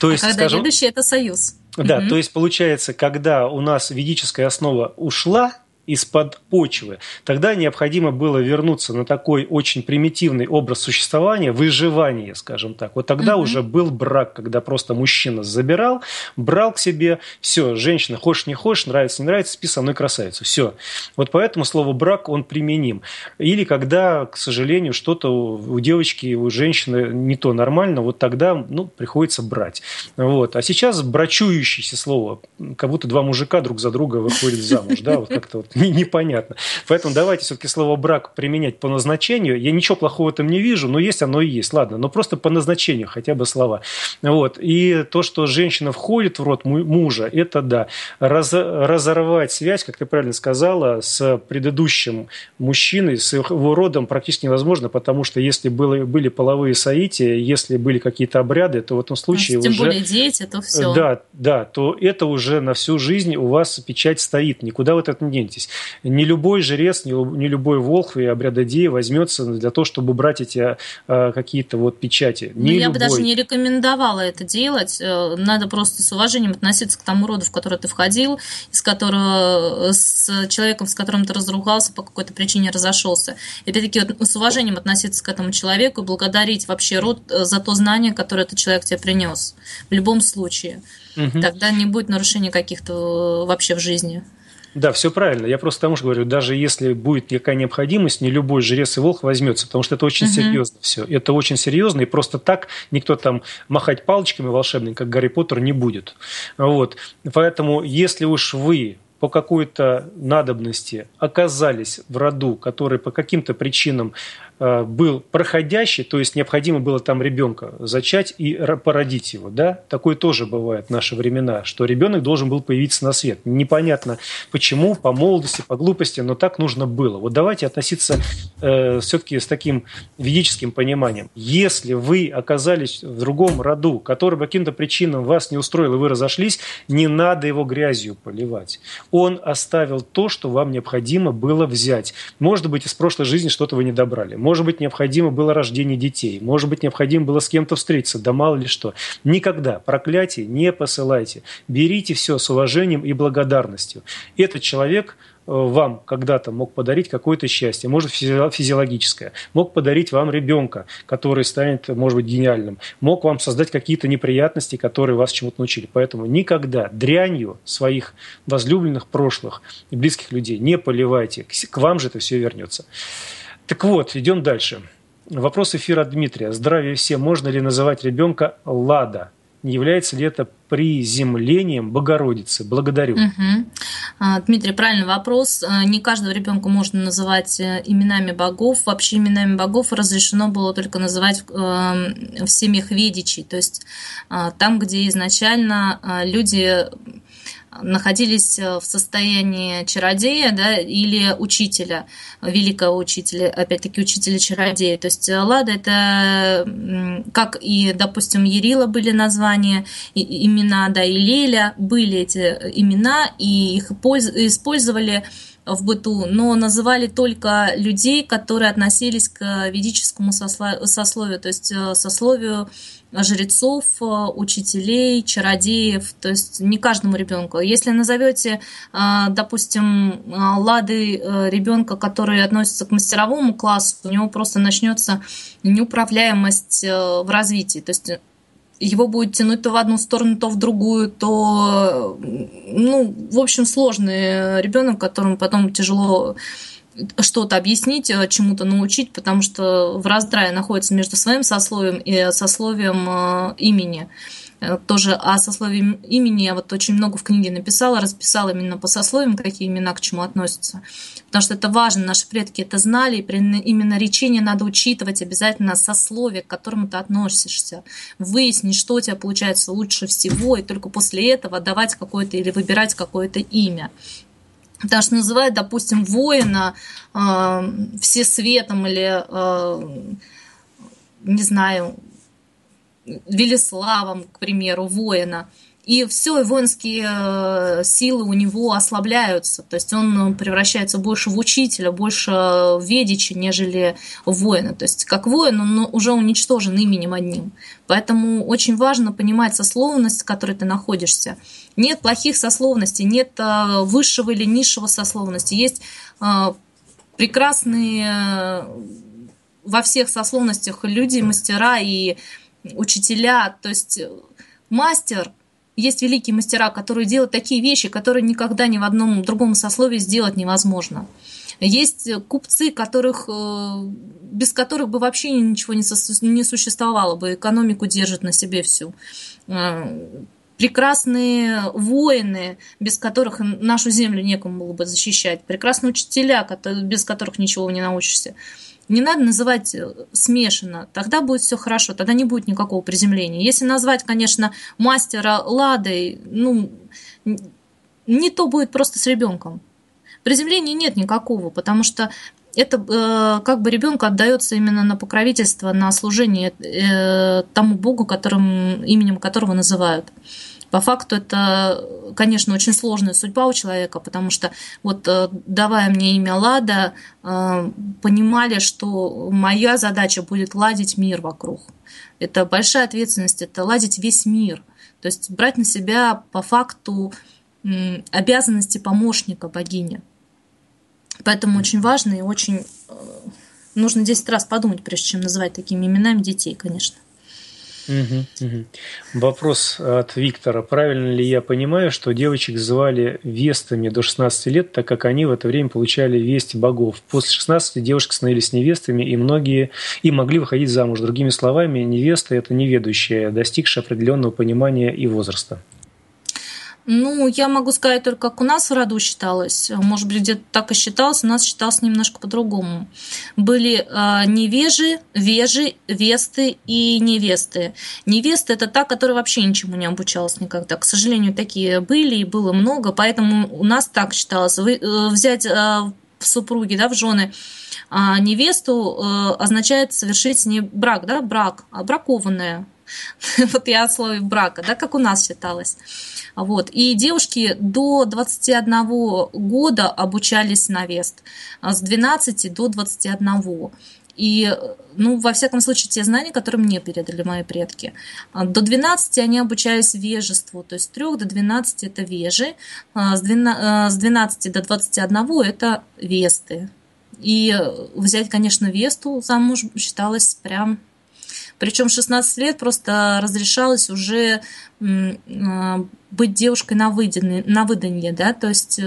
То есть, а когда ведущая – это союз. Да, то есть получается, когда у нас ведическая основа ушла из-под почвы. Тогда необходимо было вернуться на такой очень примитивный образ существования, выживание, скажем так. Вот тогда уже был брак, когда просто мужчина забирал, брал к себе, все, женщина, хочешь не хочешь, нравится не нравится, спи со мной, красавицу, все. Вот поэтому слово «брак» он применим. Или когда, к сожалению, что-то у девочки, у женщины не то нормально, вот тогда приходится брать. Вот. А сейчас брачующееся слово, как будто два мужика друг за друга выходят замуж, да, вот как-то вот непонятно. Поэтому давайте все-таки слово «брак» применять по назначению. Я ничего плохого там не вижу, но есть оно и есть. Ладно, но просто по назначению хотя бы слова. Вот. И то, что женщина входит в род мужа, это да. Разорвать связь, как ты правильно сказала, с предыдущим мужчиной, с его родом практически невозможно, потому что если были половые соития, если были какие-то обряды, то в этом случае уже... Тем более дети, то все. Да, то это уже на всю жизнь у вас печать стоит. Никуда вот это не денется. Не любой жрец, не любой волхв и обрядодей возьмется для того, чтобы брать эти какие-то вот печати. Я бы даже не рекомендовала это делать. Надо просто с уважением относиться к тому роду, в который ты входил, с человеком, с которым ты разругался, по какой-то причине разошелся. И опять-таки вот, с уважением относиться к этому человеку и благодарить вообще род за то знание, которое этот человек тебе принес. В любом случае. Тогда не будет нарушений каких-то вообще в жизни. Да, все правильно. Я просто тому же говорю, даже если будет какая необходимость, не любой жрец и волк возьмется, потому что это очень серьезно все. Это очень серьезно, и просто так никто там махать палочками волшебными, как Гарри Поттер, не будет. Вот. Поэтому, если уж вы по какой-то надобности оказались в роду, который по каким-то причинам был проходящий, то есть необходимо было там ребенка зачать и породить его, да? Такое тоже бывает в наши времена, что ребенок должен был появиться на свет. Непонятно почему, по молодости, по глупости, но так нужно было. Вот давайте относиться все-таки с таким ведическим пониманием. Если вы оказались в другом роду, который по каким-то причинам вас не устроил, и вы разошлись, не надо его грязью поливать. Он оставил то, что вам необходимо было взять. Может быть, из прошлой жизни что-то вы не добрали. Может быть, необходимо было рождение детей. Может быть, необходимо было с кем-то встретиться. Да мало ли что. Никогда проклятий не посылайте. Берите все с уважением и благодарностью. Этот человек вам когда-то мог подарить какое-то счастье, может, физиологическое, мог подарить вам ребенка, который станет, может быть, гениальным, мог вам создать какие-то неприятности, которые вас чему-то научили. Поэтому никогда дрянью своих возлюбленных, прошлых и близких людей не поливайте. К вам же это все вернется. Так вот, идем дальше. Вопрос эфира от Дмитрия. Здравия всем. Можно ли называть ребенка Лада? Не является ли это приземлением Богородицы? Благодарю. Дмитрий, правильный вопрос. Не каждого ребенка можно называть именами богов. Вообще именами богов разрешено было только называть в семьях ведичей. То есть там, где изначально люди находились в состоянии чародея, да, или учителя, великого учителя, опять-таки учителя-чародея. То есть Лада – это, как и, допустим, Ярила были названия, и имена, да, и Леля были эти имена, и их использовали в быту, но называли только людей, которые относились к ведическому сословию, то есть сословию жрецов, учителей, чародеев, то есть не каждому ребенку. Если назовете, допустим, Ладой ребенка, который относится к мастеровому классу, у него просто начнется неуправляемость в развитии, то есть его будет тянуть то в одну сторону, то в другую, то, в общем, сложный ребенок, которому потом тяжело что-то объяснить, чему-то научить, потому что в раздрае находится между своим сословием и сословием имени. Тоже о сословии имени я вот очень много в книге написала, расписала именно по сословиям, какие имена к чему относятся. Потому что это важно, наши предки это знали, и при именно речении надо учитывать обязательно сословие, к которому ты относишься. Выяснить, что у тебя получается лучше всего, и только после этого давать какое-то или выбирать какое-то имя. Потому что называют, допустим, воина всесветом или, не знаю, Велеславом, к примеру, воина. И все, и воинские силы у него ослабляются. То есть он превращается больше в учителя, больше в ведича, нежели в воина. То есть как воин он уже уничтожен именем одним. Поэтому очень важно понимать сословность, в которой ты находишься. Нет плохих сословностей, нет высшего или низшего сословности. Есть прекрасные во всех сословностях люди, мастера и учителя. То есть мастер... Есть великие мастера, которые делают такие вещи, которые никогда ни в одном другом сословии сделать невозможно. Есть купцы, без которых бы вообще ничего не существовало бы, экономику держат на себе всю. Прекрасные воины, без которых нашу землю некому было бы защищать. Прекрасные учителя, без которых ничего не научишься. Не надо называть смешанно, тогда будет все хорошо, тогда не будет никакого приземления. Если назвать, конечно, мастера Ладой, не то будет просто с ребенком. Приземления нет никакого, потому что это как бы ребенку отдается именно на покровительство, на служение тому Богу, именем которого называют. По факту это, конечно, очень сложная судьба у человека, потому что вот давая мне имя Лада, понимали, что моя задача будет ладить мир вокруг. Это большая ответственность, это ладить весь мир. То есть брать на себя по факту обязанности помощника богини. Поэтому очень важно и очень нужно 10 раз подумать, прежде чем называть такими именами детей, конечно. Вопрос от Виктора. Правильно ли я понимаю, что девочек звали вестами до 16 лет, так как они в это время получали весть богов? После 16 девушки становились невестами, и многие и могли выходить замуж. Другими словами, невеста – это неведущая, достигшая определенного понимания и возраста. Я могу сказать только, как у нас в роду считалось. Может быть, где-то так и считалось, у нас считалось немножко по-другому. Были невежи, вежи, весты и невесты. Невесты – это та, которая вообще ничему не обучалась никогда. К сожалению, такие были и было много, поэтому у нас так считалось. Взять в супруги, в жены невесту означает совершить не брак, брак, а бракованная. Вот я о слове брака, как у нас считалось. Вот. И девушки до 21 года обучались на вест, с 12 до 21. И, во всяком случае, те знания, которые мне передали мои предки. До 12 они обучались вежеству, то есть с 3 до 12 это вежи, с 12 до 21 это весты. И взять, конечно, весту замуж считалось прям... Причем 16 лет просто разрешалось уже быть девушкой на выданье, то есть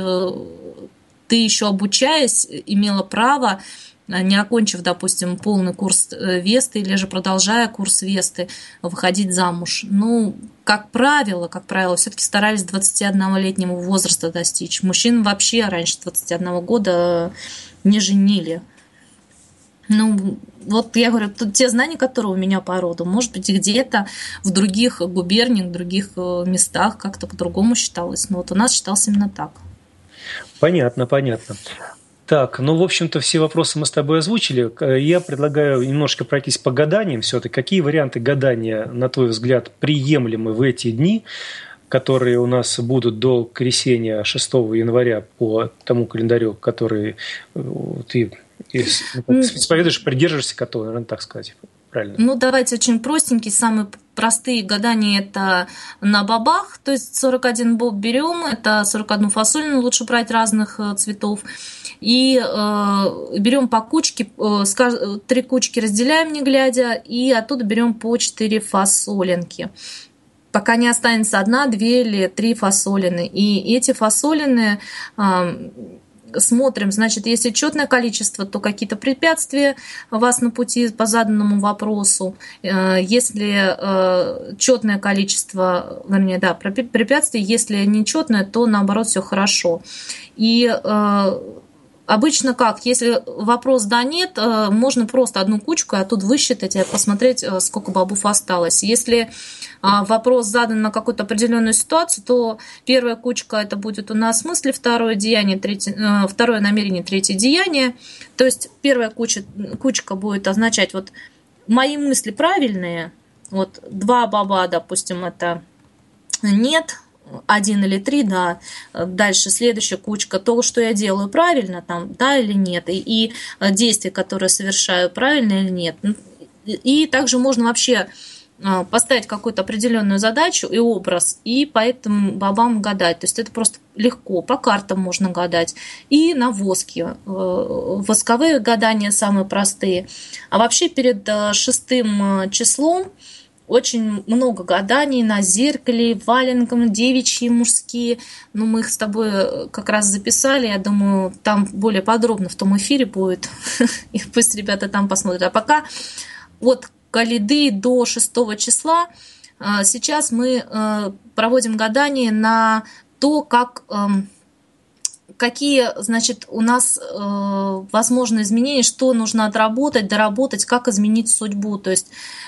ты еще обучаясь имела право, не окончив, допустим, полный курс весты или же продолжая курс весты, выходить замуж. Как правило, все-таки старались 21-летнего возраста достичь. Мужчин вообще раньше 21 года не женили. Я говорю, те знания, которые у меня по роду, может быть, где-то в других губерниях, в других местах как-то по-другому считалось. Но у нас считалось именно так. Понятно. Так, в общем-то, все вопросы мы с тобой озвучили. Я предлагаю немножко пройтись по гаданиям все-таки. Какие варианты гадания, на твой взгляд, приемлемы в эти дни, которые у нас будут до крещения 6 января по тому календарю, который ты... исповедуешь, придерживаешься которого, наверное, так сказать, правильно? Давайте очень простенькие, самые простые гадания – это на бобах, то есть 41 боб берем, это 41 фасолину, лучше брать разных цветов, и берем по кучке, 3 кучки разделяем, не глядя, и оттуда берем по 4 фасолинки. Пока не останется 1, 2 или 3 фасолины. И эти фасолины смотрим, значит, если четное количество, то какие-то препятствия у вас на пути по заданному вопросу. Если четное количество, вернее, да, препятствий, если нечетное, то наоборот все хорошо. И обычно как? Если вопрос «да-нет», можно просто одну кучку, а тут высчитать и посмотреть, сколько бобов осталось. Если вопрос задан на какую-то определенную ситуацию, то первая кучка – это будет у нас мысли, второе деяние, второе намерение, третье деяние. То есть первая кучка будет означать вот «мои мысли правильные», вот 2 боба, допустим, это «нет», 1 или 3, да, дальше следующая кучка, то, что я делаю правильно, там, да или нет, и действия, которые совершаю, правильно или нет. И также можно вообще поставить какую-то определенную задачу и образ, и по этим бобам гадать. То есть это просто легко, по картам можно гадать. И на воске. Восковые гадания самые простые. А вообще перед 6 числом очень много гаданий на зеркале, валенком, девичьи, мужские. Но мы их с тобой как раз записали. Я думаю, там более подробно в том эфире будет. И пусть ребята там посмотрят. А пока от Калиды до 6 числа сейчас мы проводим гадания на то, какие, значит, у нас возможны изменения, что нужно отработать, доработать, как изменить судьбу. То есть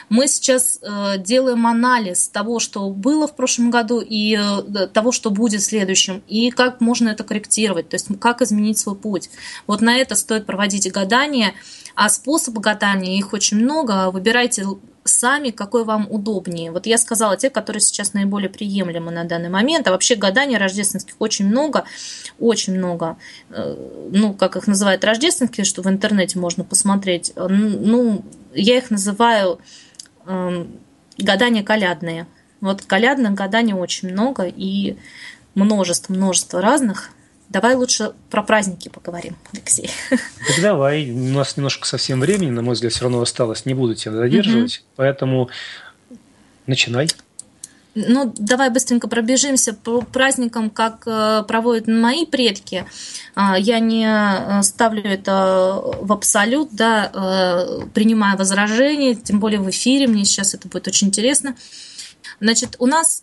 мы сейчас делаем анализ того, что было в прошлом году и того, что будет в следующем, и как можно это корректировать, то есть как изменить свой путь. Вот на это стоит проводить гадания, а способы гадания, их очень много, выбирайте сами, какой вам удобнее. Вот я сказала те, которые сейчас наиболее приемлемы на данный момент. А вообще гаданий рождественских очень много, очень много. Ну, как их называют, рождественские, что в интернете можно посмотреть. Ну, я их называю гадания колядные. Вот колядных гаданий очень много и множество разных. Давай лучше про праздники поговорим, Алексей. Так давай. У нас немножко совсем времени, на мой взгляд, все равно осталось. Не буду тебя задерживать, поэтому начинай. Ну, давай быстренько пробежимся по праздникам, как проводят мои предки. Я не ставлю это в абсолют, да, принимаю возражения, тем более в эфире, мне сейчас это будет очень интересно. Значит, у нас...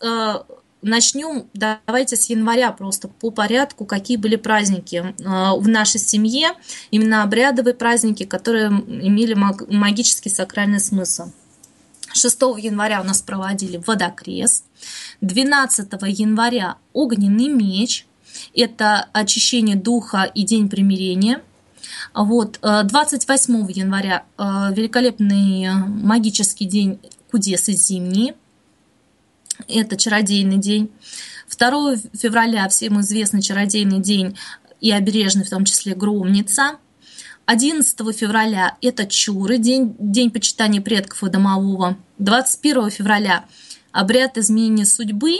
Начнем, давайте с января просто по порядку, какие были праздники в нашей семье, именно обрядовые праздники, которые имели магический сакральный смысл. 6 января у нас проводили водокрест, 12 января огненный меч, это очищение духа и день примирения. Вот, 28 января великолепный магический день Кудесы зимние. Это чародейный день. 2 февраля всем известный чародейный день и обережный, в том числе, Громница. 11 февраля это Чуры, день почитания предков и домового. 21 февраля обряд изменения судьбы,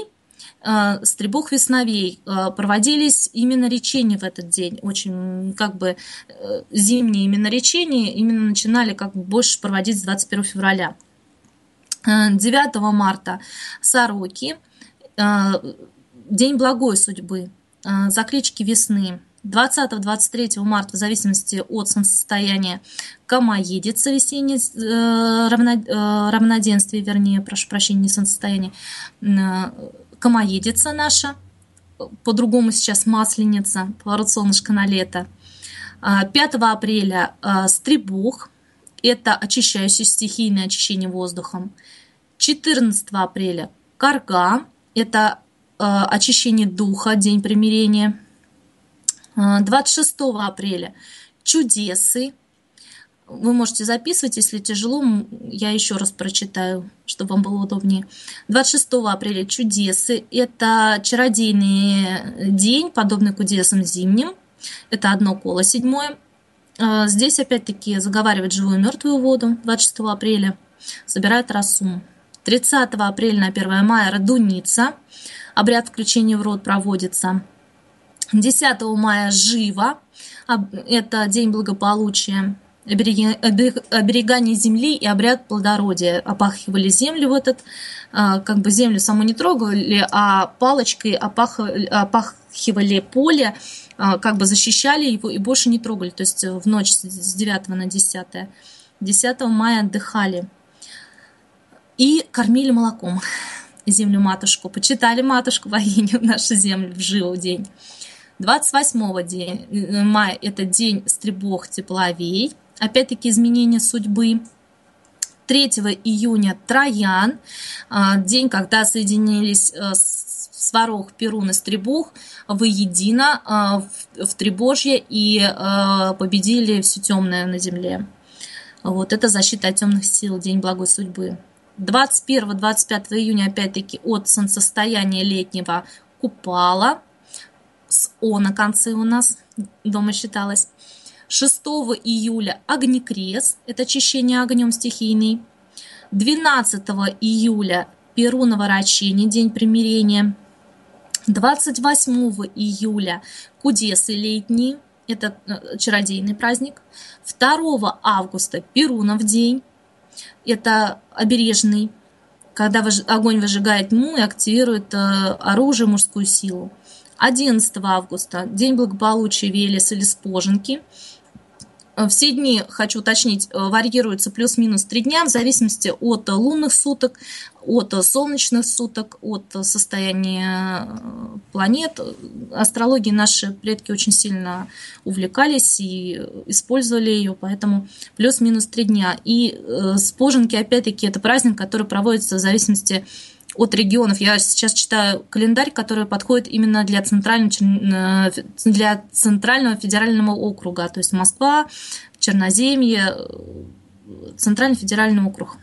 стребух весновей. Проводились именно речения в этот день. Очень как бы зимние именно речения именно начинали как бы больше проводить с 21 февраля. 9 марта сороки, день благой судьбы, заклички весны. 20-23 марта, в зависимости от солнцестояния, Камаедица, весеннее равноденствие, вернее, прошу прощения, не солнцестояние, Камаедица наша, по-другому сейчас Масленица, поворот солнышка на лето. 5 апреля стребух. Это очищающее стихийное очищение воздухом. 14 апреля Карга. Это очищение духа, день примирения. 26 апреля Чудесы. Вы можете записывать, если тяжело, я еще раз прочитаю, чтобы вам было удобнее. 26 апреля Чудесы. Это чародейный день, подобный Кудесам зимним. Это одно коло седьмое. Здесь опять-таки заговаривают живую и мертвую воду. 26 апреля собирают росу. 30 апреля на 1 мая Радуница. Обряд включения в рот проводится. 10 мая Жива. Это день благополучия. оберегание земли и обряд плодородия. Опахивали землю в этот, как бы землю саму не трогали, а палочкой опахивали поле, как бы защищали его и больше не трогали. То есть в ночь с 9 на 10. 10 мая отдыхали. И кормили молоком землю-матушку. Почитали матушку-богиню, нашу землю в живой день. 28 мая – это день стребух тепловей. Опять-таки изменение судьбы. 3 июня – Троян. День, когда соединились Сварог, Перун и Стребух воедино в Трибожье и победили все темное на земле. Вот, это защита от темных сил, день благой судьбы. 21-25 июня, опять-таки, от солнцестояния летнего Купала. С О на конце у нас дома считалось. 6 июля Огнекрес, это очищение огнем стихийный. 12 июля Перуноворачение, день примирения. 28 июля Кудесы летние, это чародейный праздник. 2 августа Перунов день, это обережный, когда огонь выжигает тьму и активирует оружие, мужскую силу. 11 августа, день благополучия Велеса или Споженки. Все дни, хочу уточнить, варьируются плюс-минус 3 дня в зависимости от лунных суток, от солнечных суток, от состояния планет. Астрологией наши предки очень сильно увлекались и использовали ее, поэтому плюс-минус 3 дня. И Споженки, опять-таки, это праздник, который проводится в зависимости от регионов. Я сейчас читаю календарь, который подходит именно для Центрального федерального округа. То есть Москва, Черноземье, Центральный федеральный округ.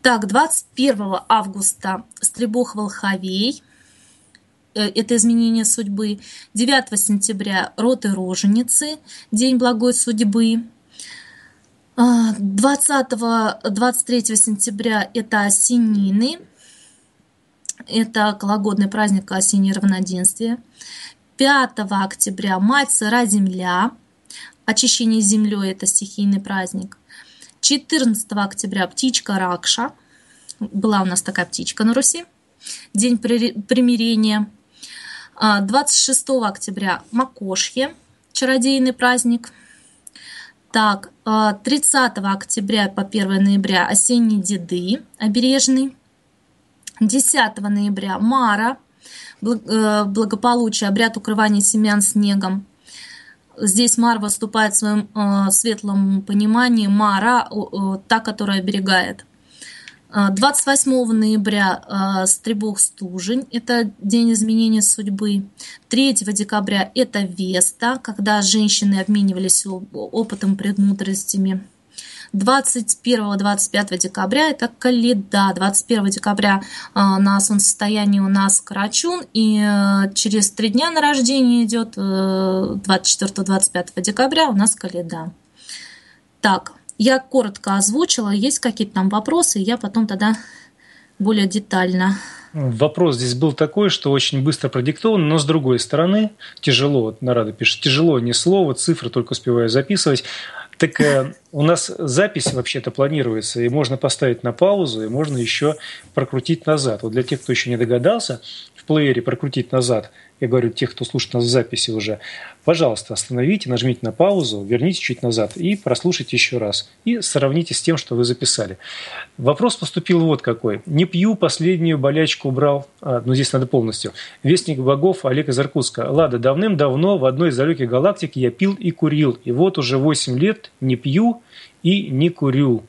Так, 21 августа Стребух Волховей. Это изменение судьбы. 9 сентября Роты Роженицы. День благой судьбы. 20-23 сентября это Осенины, это окологодный праздник осеннее равноденствие. 5 октября Мать Сыра Земля, очищение землей, это стихийный праздник. 14 октября птичка Ракша, была у нас такая птичка на Руси, день примирения. 26 октября Макошье, чародейный праздник. Так, 30 октября по 1 ноября осенние деды, обережный. 10 ноября Мара, благополучие, обряд укрывания семян снегом. Здесь Мара выступает в своем светлом понимании. Мара, та, которая оберегает. 28 ноября Стребух Стужень, это день изменения судьбы. 3 декабря это Веста, когда женщины обменивались опытом, премудростями. 21-25 декабря это Каледа. 21 декабря на солнцестоянии у нас Карачун, и через 3 дня на рождение идет 24-25 декабря у нас Каледа. Так. Я коротко озвучила, есть какие-то там вопросы, я потом тогда более детально. Вопрос здесь был такой, что очень быстро продиктован, но с другой стороны, тяжело, вот Нарада пишет, тяжело, ни слова, цифры только успеваю записывать. Так у нас запись вообще-то планируется, и можно поставить на паузу, и можно еще прокрутить назад. Вот для тех, кто еще не догадался, в плеере прокрутить назад, я говорю, тех, кто слушает нас в записи уже, пожалуйста, остановите, нажмите на паузу, верните чуть назад и прослушайте еще раз. И сравните с тем, что вы записали. Вопрос поступил вот какой. Не пью, последнюю болячку убрал, ну здесь надо полностью, вестник богов Олег из Иркутска. Лада, давным-давно в одной из далеких галактик я пил и курил. И вот уже 8 лет не пью и не курю.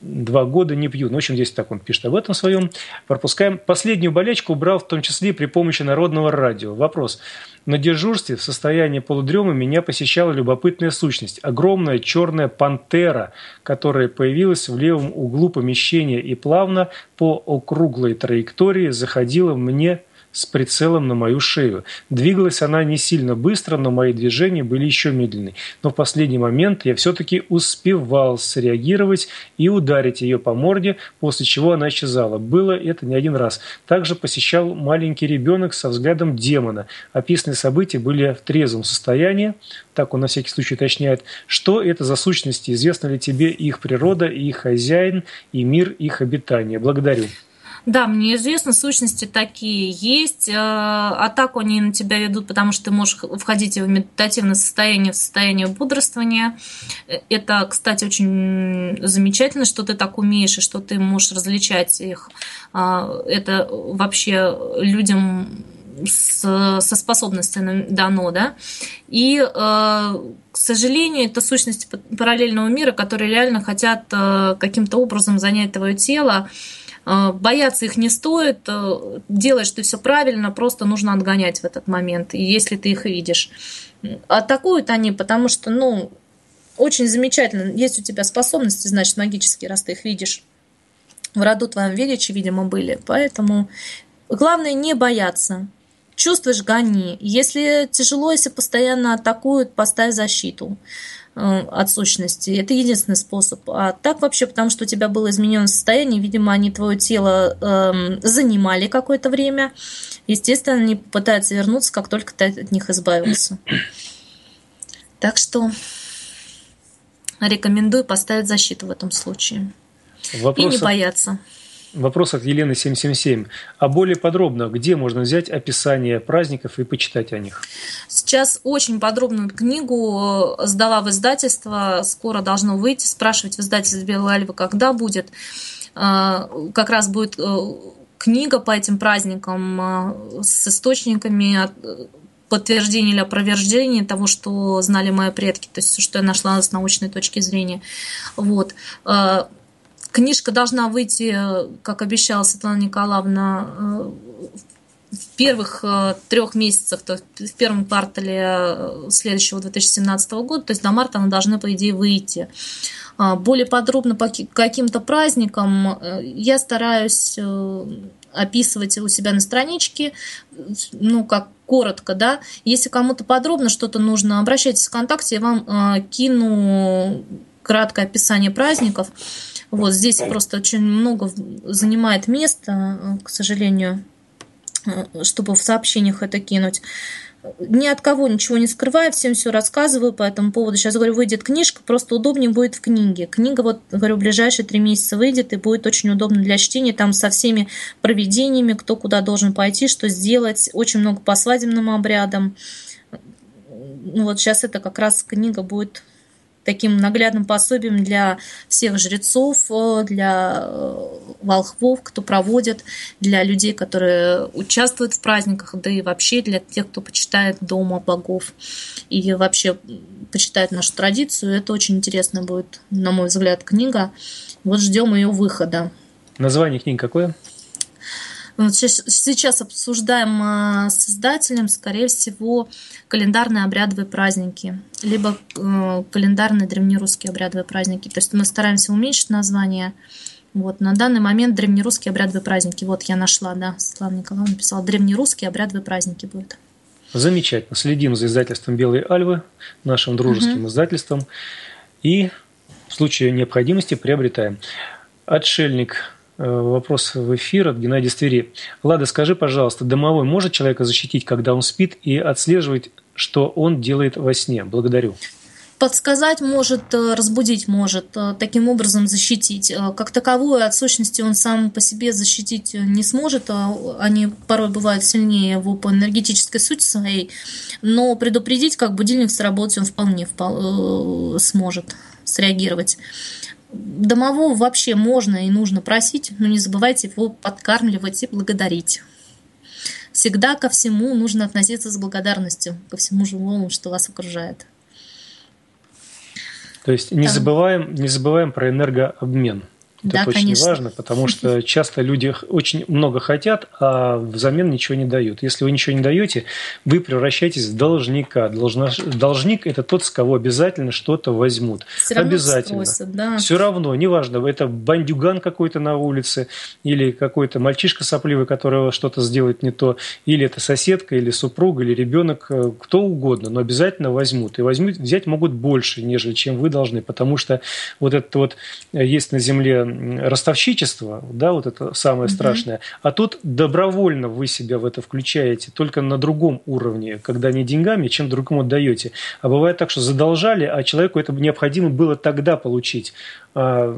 2 года не пью. Ну, в общем, здесь так он пишет об этом своем. Пропускаем. Последнюю болячку убрал, в том числе при помощи народного радио. Вопрос. На дежурстве в состоянии полудрема меня посещала любопытная сущность. Огромная черная пантера, которая появилась в левом углу помещения и плавно по округлой траектории заходила мне с прицелом на мою шею. Двигалась она не сильно быстро, но мои движения были еще медленны. Но в последний момент я все-таки успевал среагировать и ударить ее по морде, после чего она исчезала. Было это не один раз. Также посещал маленький ребенок со взглядом демона. Описанные события были в трезвом состоянии, так он на всякий случай уточняет. Что это за сущности? Известна ли тебе их природа, их хозяин и мир их обитания? Благодарю. Да, мне известно, сущности такие есть. Атаку они на тебя ведут, потому что ты можешь входить в медитативное состояние, в состояние бодрствования. Это, кстати, очень замечательно, что ты так умеешь и что ты можешь различать их. Это вообще людям со способностями дано, да. И, к сожалению, это сущности параллельного мира, которые реально хотят каким-то образом занять твое тело. Бояться их не стоит, делаешь ты все правильно, просто нужно отгонять в этот момент, если ты их видишь. Атакуют они, потому что, ну, очень замечательно, есть у тебя способности, значит, магические, раз ты их видишь. В роду твоем ведичи, видимо, были, поэтому главное не бояться. Чувствуешь, гони. Если тяжело, если постоянно атакуют, поставь защиту от сущности. Это единственный способ. А так вообще, потому что у тебя было измененное состояние, видимо, они твое тело занимали какое-то время. Естественно, они пытаются вернуться, как только ты от них избавился. Так что рекомендую поставить защиту в этом случае. И не бояться. Вопрос от Елены 777. А более подробно, где можно взять описание праздников и почитать о них? Сейчас очень подробную книгу сдала в издательство, скоро должно выйти. Спрашивать в издательстве «Белая Альва», когда будет. Как раз будет книга по этим праздникам с источниками подтверждения или опроверждения того, что знали мои предки, то есть все, что я нашла с научной точки зрения. Вот. Книжка должна выйти, как обещала Светлана Николаевна, в первых 3 месяцах, то есть в первом квартале следующего 2017 года, то есть до марта она должна, по идее, выйти. Более подробно по каким-то праздникам я стараюсь описывать у себя на страничке, ну, как коротко, да. Если кому-то подробно что-то нужно, обращайтесь в ВКонтакте, я вам кину краткое описание праздников. Вот здесь просто очень много занимает места, к сожалению, чтобы в сообщениях это кинуть. Ни от кого ничего не скрываю, всем все рассказываю по этому поводу. Сейчас, говорю, выйдет книжка, просто удобнее будет в книге. Книга, вот, говорю, в ближайшие 3 месяца выйдет, и будет очень удобно для чтения. Там со всеми проведениями, кто куда должен пойти, что сделать. Очень много по свадебным обрядам. Вот сейчас это как раз книга будет таким наглядным пособием для всех жрецов, для волхвов, кто проводит, для людей, которые участвуют в праздниках, да и вообще для тех, кто почитает дома богов и вообще почитает нашу традицию. Это очень интересная будет, на мой взгляд, книга. Вот ждем ее выхода. Название книги какое? Вот сейчас обсуждаем с издателем, скорее всего, календарные обрядовые праздники, либо календарные древнерусские обрядовые праздники. То есть мы стараемся уменьшить название. Вот, на данный момент древнерусские обрядовые праздники. Вот я нашла, да, Светлана Николаевна написала, древнерусские обрядовые праздники будут. Замечательно. Следим за издательством «Белой Альвы», нашим дружеским издательством. И в случае необходимости приобретаем. Отшельник. Вопрос в эфир от Геннадия Ствери. Лада, скажи, пожалуйста, домовой может человека защитить, когда он спит, и отслеживать, что он делает во сне? Благодарю. Подсказать может, разбудить может, таким образом защитить. Как таковую от сущности он сам по себе защитить не сможет. Они порой бывают сильнее его по энергетической сути своей. Но предупредить, как будильник сработать, он вполне сможет среагировать. Домового вообще можно и нужно просить, но не забывайте его подкармливать и благодарить. Всегда ко всему нужно относиться с благодарностью, ко всему живому, что вас окружает. То есть не забываем про энергообмен. Да, это очень важно, потому что часто люди очень много хотят, а взамен ничего не дают. Если вы ничего не даете, вы превращаетесь в должника. Должник – это тот, с кого обязательно что-то возьмут. Все равно обязательно. Спросят, да. Все равно, неважно, это бандюган какой-то на улице, или какой-то мальчишка сопливый, которого что-то сделает не то, или это соседка, или супруга, или ребенок, кто угодно, но обязательно возьмут. И взять могут больше, нежели чем вы должны, потому что вот это вот есть на земле ростовщичество, да, вот это самое страшное, а тут добровольно вы себя в это включаете, только на другом уровне, когда не деньгами, чем другому отдаете. А бывает так, что задолжали, а человеку это необходимо было тогда получить, а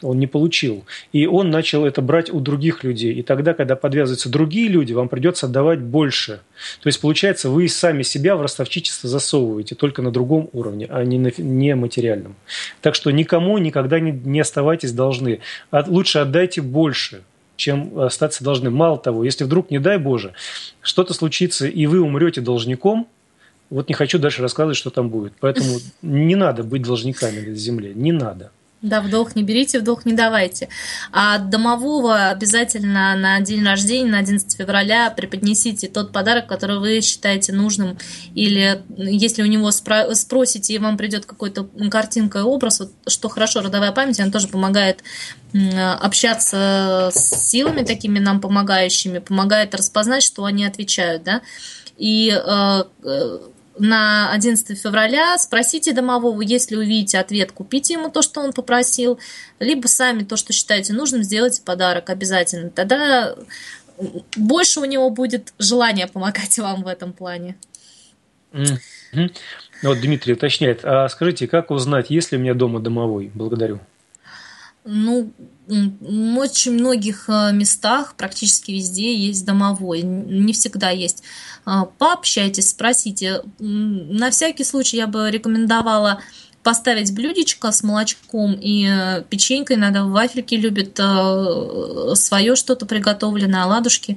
он не получил. И он начал это брать у других людей. И тогда, когда подвязываются другие люди, вам придется отдавать больше. То есть, получается, вы сами себя в ростовщичество засовываете, только на другом уровне, а не на материальном. Так что никому никогда не оставайтесь должны. Лучше отдайте больше, чем остаться должны. Мало того, если вдруг, не дай Боже, что-то случится, и вы умрете должником, вот не хочу дальше рассказывать, что там будет. Поэтому не надо быть должниками на земле. Не надо. Да, в долг не берите, в долг не давайте. А домового обязательно на день рождения, на 11 февраля преподнесите тот подарок, который вы считаете нужным. Или если у него спросите, и вам придет какой-то картинка и образ, вот, что хорошо, родовая память, она тоже помогает общаться с силами такими нам помогающими, помогает распознать, что они отвечают, да. И на 11 февраля спросите домового, если увидите ответ, купите ему то, что он попросил, либо сами то, что считаете нужным, сделайте подарок обязательно. Тогда больше у него будет желание помогать вам в этом плане. Вот Дмитрий уточняет, а скажите, как узнать, есть ли у меня дома домовой? Благодарю. Ну, в очень многих местах, практически везде есть домовой, не всегда есть. Пообщайтесь, спросите. На всякий случай я бы рекомендовала поставить блюдечко с молочком и печенькой. Иногда в вафельке любят свое что-то приготовленное, оладушки,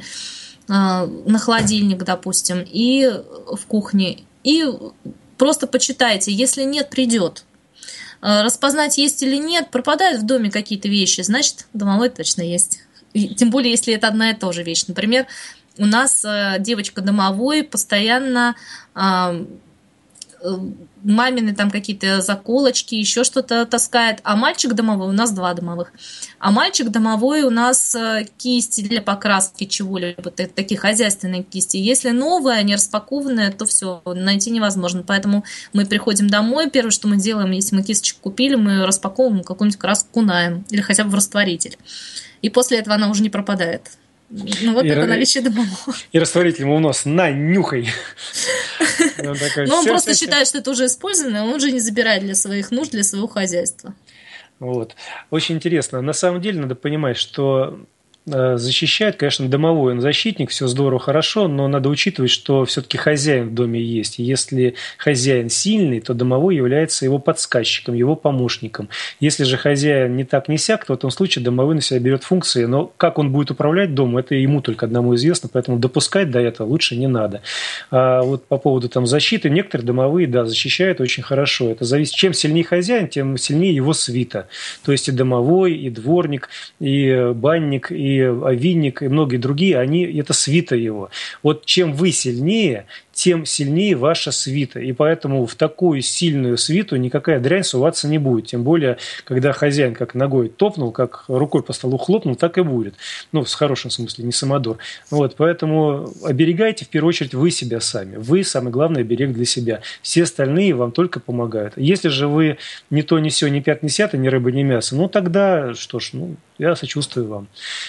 на холодильник, допустим, и в кухне. И просто почитайте, если нет, придет. Распознать, есть или нет, пропадают в доме какие-то вещи, значит, домовой точно есть. И тем более, если это одна и та же вещь. Например, у нас девочка домовой постоянно мамины там какие-то заколочки, еще что-то таскает, а мальчик домовой, у нас два домовых, а мальчик домовой у нас кисти для покраски чего-либо, такие хозяйственные кисти. Если новые, не распакованные, то все, найти невозможно. Поэтому мы приходим домой, первое, что мы делаем, если мы кисточку купили, мы ее распаковываем, какую-нибудь краску кунаем или хотя бы в растворитель. И после этого она уже не пропадает. Ну вот это наличие домового. И растворитель ему у нас нанюхай. Но он просто считает, что это уже использовано, он уже не забирает для своих нужд, для своего хозяйства. Вот. Очень интересно. На самом деле надо понимать, что защищает, конечно, домовой, он защитник, все здорово, хорошо, но надо учитывать, что все-таки хозяин в доме есть. Если хозяин сильный, то домовой является его подсказчиком, его помощником. Если же хозяин не так не сяк, то в этом случае домовой на себя берет функции, но как он будет управлять домом, это ему только одному известно, поэтому допускать до этого лучше не надо. А вот по поводу там защиты, некоторые домовые, да, защищают очень хорошо. Это зависит, чем сильнее хозяин, тем сильнее его свита. То есть и домовой, и дворник, и банник, и овинник, и многие другие, они, это свита его. Вот чем вы сильнее, тем сильнее ваша свита. И поэтому в такую сильную свиту никакая дрянь суваться не будет. Тем более, когда хозяин как ногой топнул, как рукой по столу хлопнул, так и будет. Ну, в хорошем смысле, не самодур. Вот, поэтому оберегайте, в первую очередь, вы себя сами. Вы, самое главное, берег для себя. Все остальные вам только помогают. Если же вы ни то, ни сё, ни пят, ни сято, ни рыба, ни мясо, ну, тогда, что ж, ну, я сочувствую вам.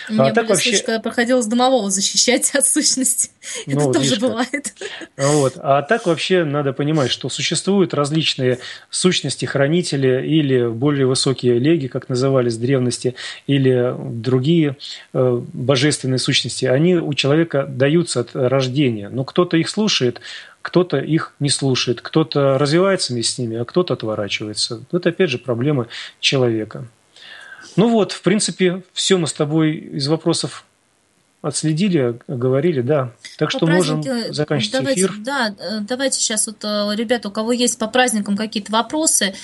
У меня были случаи, когда проходилось домового защищать от сущности. Ну, это тоже бывает. Вот. А так вообще надо понимать, что существуют различные сущности, хранители или более высокие леги, как назывались в древности, или другие божественные сущности. Они у человека даются от рождения, но кто-то их слушает, кто-то их не слушает, кто-то развивается вместе с ними, а кто-то отворачивается. Это опять же проблема человека. Ну вот, в принципе, все мы с тобой из вопросов отследили, говорили, да. Так что можем заканчивать эфир. Да, давайте сейчас вот, ребята, у кого есть по праздникам какие-то вопросы,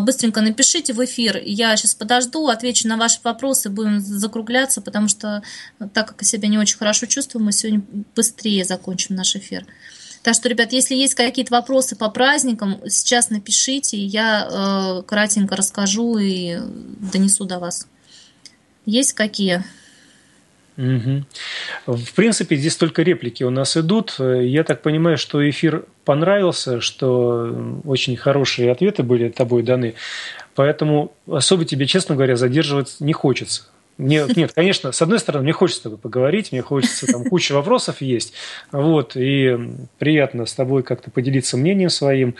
быстренько напишите в эфир. Я сейчас подожду, отвечу на ваши вопросы, будем закругляться, потому что так как я себя не очень хорошо чувствую, мы сегодня быстрее закончим наш эфир. Так что, ребят, если есть какие-то вопросы по праздникам, сейчас напишите, и я кратенько расскажу и донесу до вас. Есть какие? Угу. В принципе, здесь только реплики у нас идут. Я так понимаю, что эфир понравился, что очень хорошие ответы были тобой даны. Поэтому особо тебе, честно говоря, задерживаться не хочется. Нет, конечно, с одной стороны, мне хочется с тобой поговорить, мне хочется, там куча вопросов есть, вот, и приятно с тобой как-то поделиться мнением своим,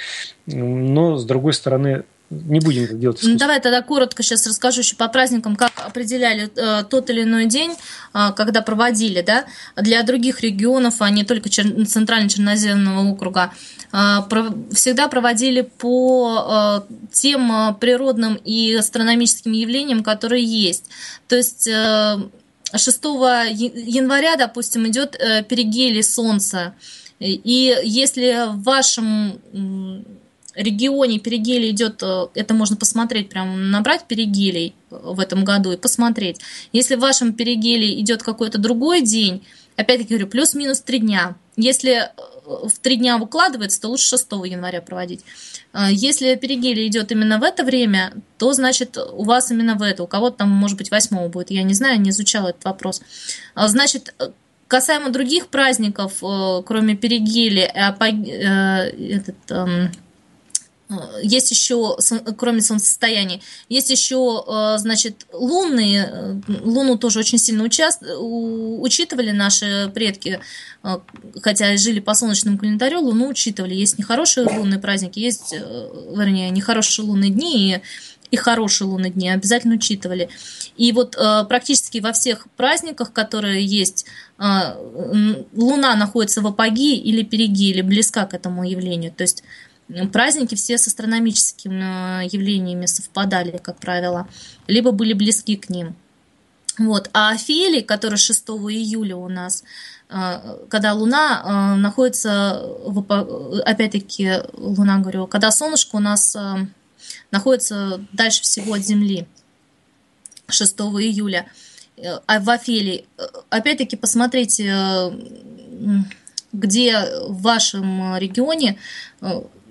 но, с другой стороны, не будем это делать. Ну, давай тогда коротко сейчас расскажу еще по праздникам, как определяли тот или иной день, когда проводили, да, для других регионов, а не только Центрально-Черноземного округа. Всегда проводили по тем природным и астрономическим явлениям, которые есть. То есть 6 января, допустим, идет перигелий Солнца. И если в вашем регионе перигелий идет, это можно посмотреть, прям набрать перигелий в этом году и посмотреть. Если в вашем перигелии идет какой-то другой день, опять-таки говорю, плюс-минус 3 дня. Если в 3 дня выкладывается, то лучше 6 января проводить. Если перигелий идет именно в это время, то значит у вас именно в это. У кого-то там, может быть, 8 будет. Я не знаю, не изучала этот вопрос. Значит, касаемо других праздников, кроме перигелия, есть еще, кроме солнцестояния, есть еще, значит, лунные. Луну тоже очень сильно учитывали наши предки, хотя жили по солнечному календарю, Луну учитывали. Есть нехорошие лунные праздники, есть, вернее, нехорошие лунные дни и хорошие лунные дни, обязательно учитывали. И вот практически во всех праздниках, которые есть, Луна находится в апогее или перигее, или близка к этому явлению, то есть праздники все с астрономическими явлениями совпадали, как правило, либо были близки к ним. Вот. А Офелий, который 6 июля у нас, когда Луна находится, опять-таки, Луна, говорю, когда солнышко у нас находится дальше всего от Земли, 6 июля, а в Офелии, опять-таки, посмотрите, где в вашем регионе,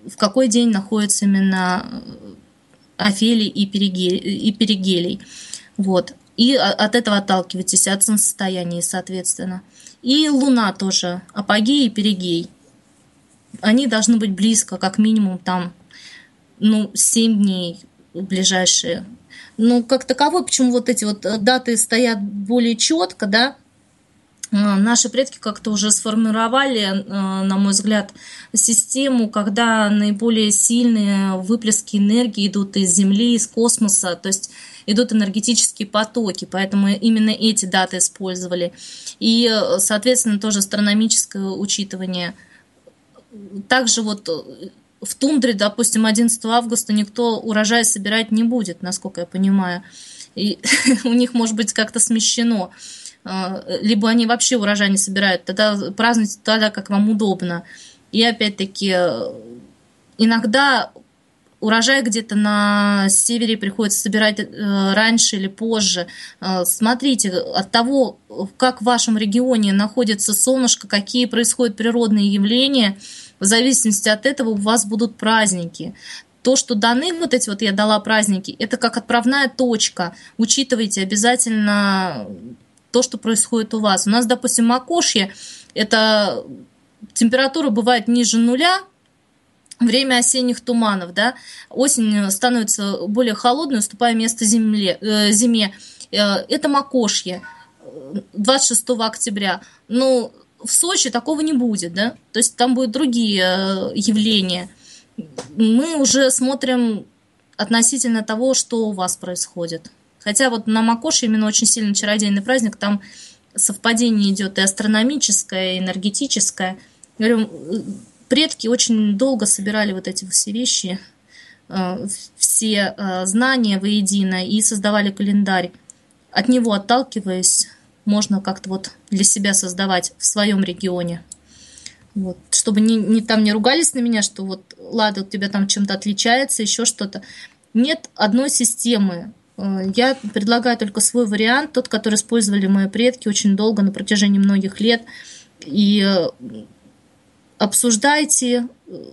в какой день находится именно Офелий и перигелий. Вот. И от этого отталкивайтесь, от солнцестояния, соответственно. И Луна тоже, апогей и перигей. Они должны быть близко, как минимум, там, 7 дней ближайшие. Ну, как таковой, почему вот эти вот даты стоят более четко, да? Наши предки как-то уже сформировали, на мой взгляд, систему, когда наиболее сильные выплески энергии идут из Земли, из космоса, то есть идут энергетические потоки, поэтому именно эти даты использовали. И, соответственно, тоже астрономическое учитывание. Также вот в тундре, допустим, 11 августа никто урожай собирать не будет, насколько я понимаю. И у них, может быть, как-то смещено. Либо они вообще урожай не собирают, тогда празднуйте тогда, как вам удобно. И опять-таки, иногда урожай где-то на севере приходится собирать раньше или позже. Смотрите, от того, как в вашем регионе находится солнышко, какие происходят природные явления, в зависимости от этого у вас будут праздники. То, что даны, вот эти вот я дала праздники, это как отправная точка. Учитывайте обязательно то, что происходит у вас. У нас, допустим, Макошье, это температура бывает ниже нуля, время осенних туманов, да, осень становится более холодной, уступая место зиме. Это Макошье 26 октября. Но в Сочи такого не будет, да, то есть там будут другие явления. Мы уже смотрим относительно того, что у вас происходит. Хотя вот на Макоши именно очень сильно чародейный праздник, там совпадение идет и астрономическое, и энергетическое. Говорю, предки очень долго собирали вот эти все вещи, все знания воедино и создавали календарь, от него отталкиваясь, можно как-то вот для себя создавать в своем регионе. Вот. Чтобы там не ругались на меня, что вот Лада у тебя там чем-то отличается, еще что-то. Нет одной системы. Я предлагаю только свой вариант, тот, который использовали мои предки очень долго, на протяжении многих лет. И обсуждайте,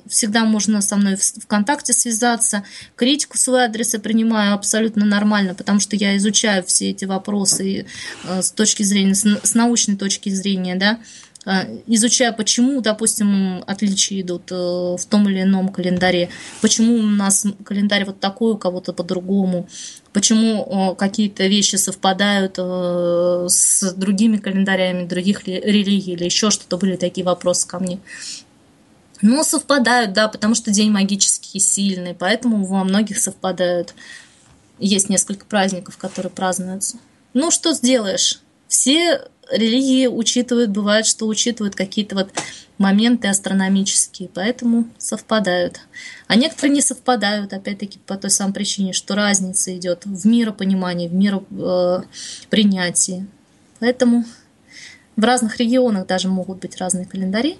всегда можно со мной ВКонтакте связаться. Критику в свой адрес я принимаю абсолютно нормально, потому что я изучаю все эти вопросы с точки зрения, с научной точки зрения, да. Изучая, почему, допустим, отличия идут в том или ином календаре, почему у нас календарь вот такой, у кого-то по-другому, почему какие-то вещи совпадают с другими календарями других религий или еще что-то, были такие вопросы ко мне. Но совпадают, да, потому что день магически сильный, поэтому во многих совпадают. Есть несколько праздников, которые празднуются. Ну, что сделаешь? Все религии учитывают, бывает, что учитывают какие-то вот моменты астрономические, поэтому совпадают. А некоторые не совпадают, опять-таки, по той самой причине, что разница идет в миропонимании, в миропринятии. Поэтому в разных регионах даже могут быть разные календари.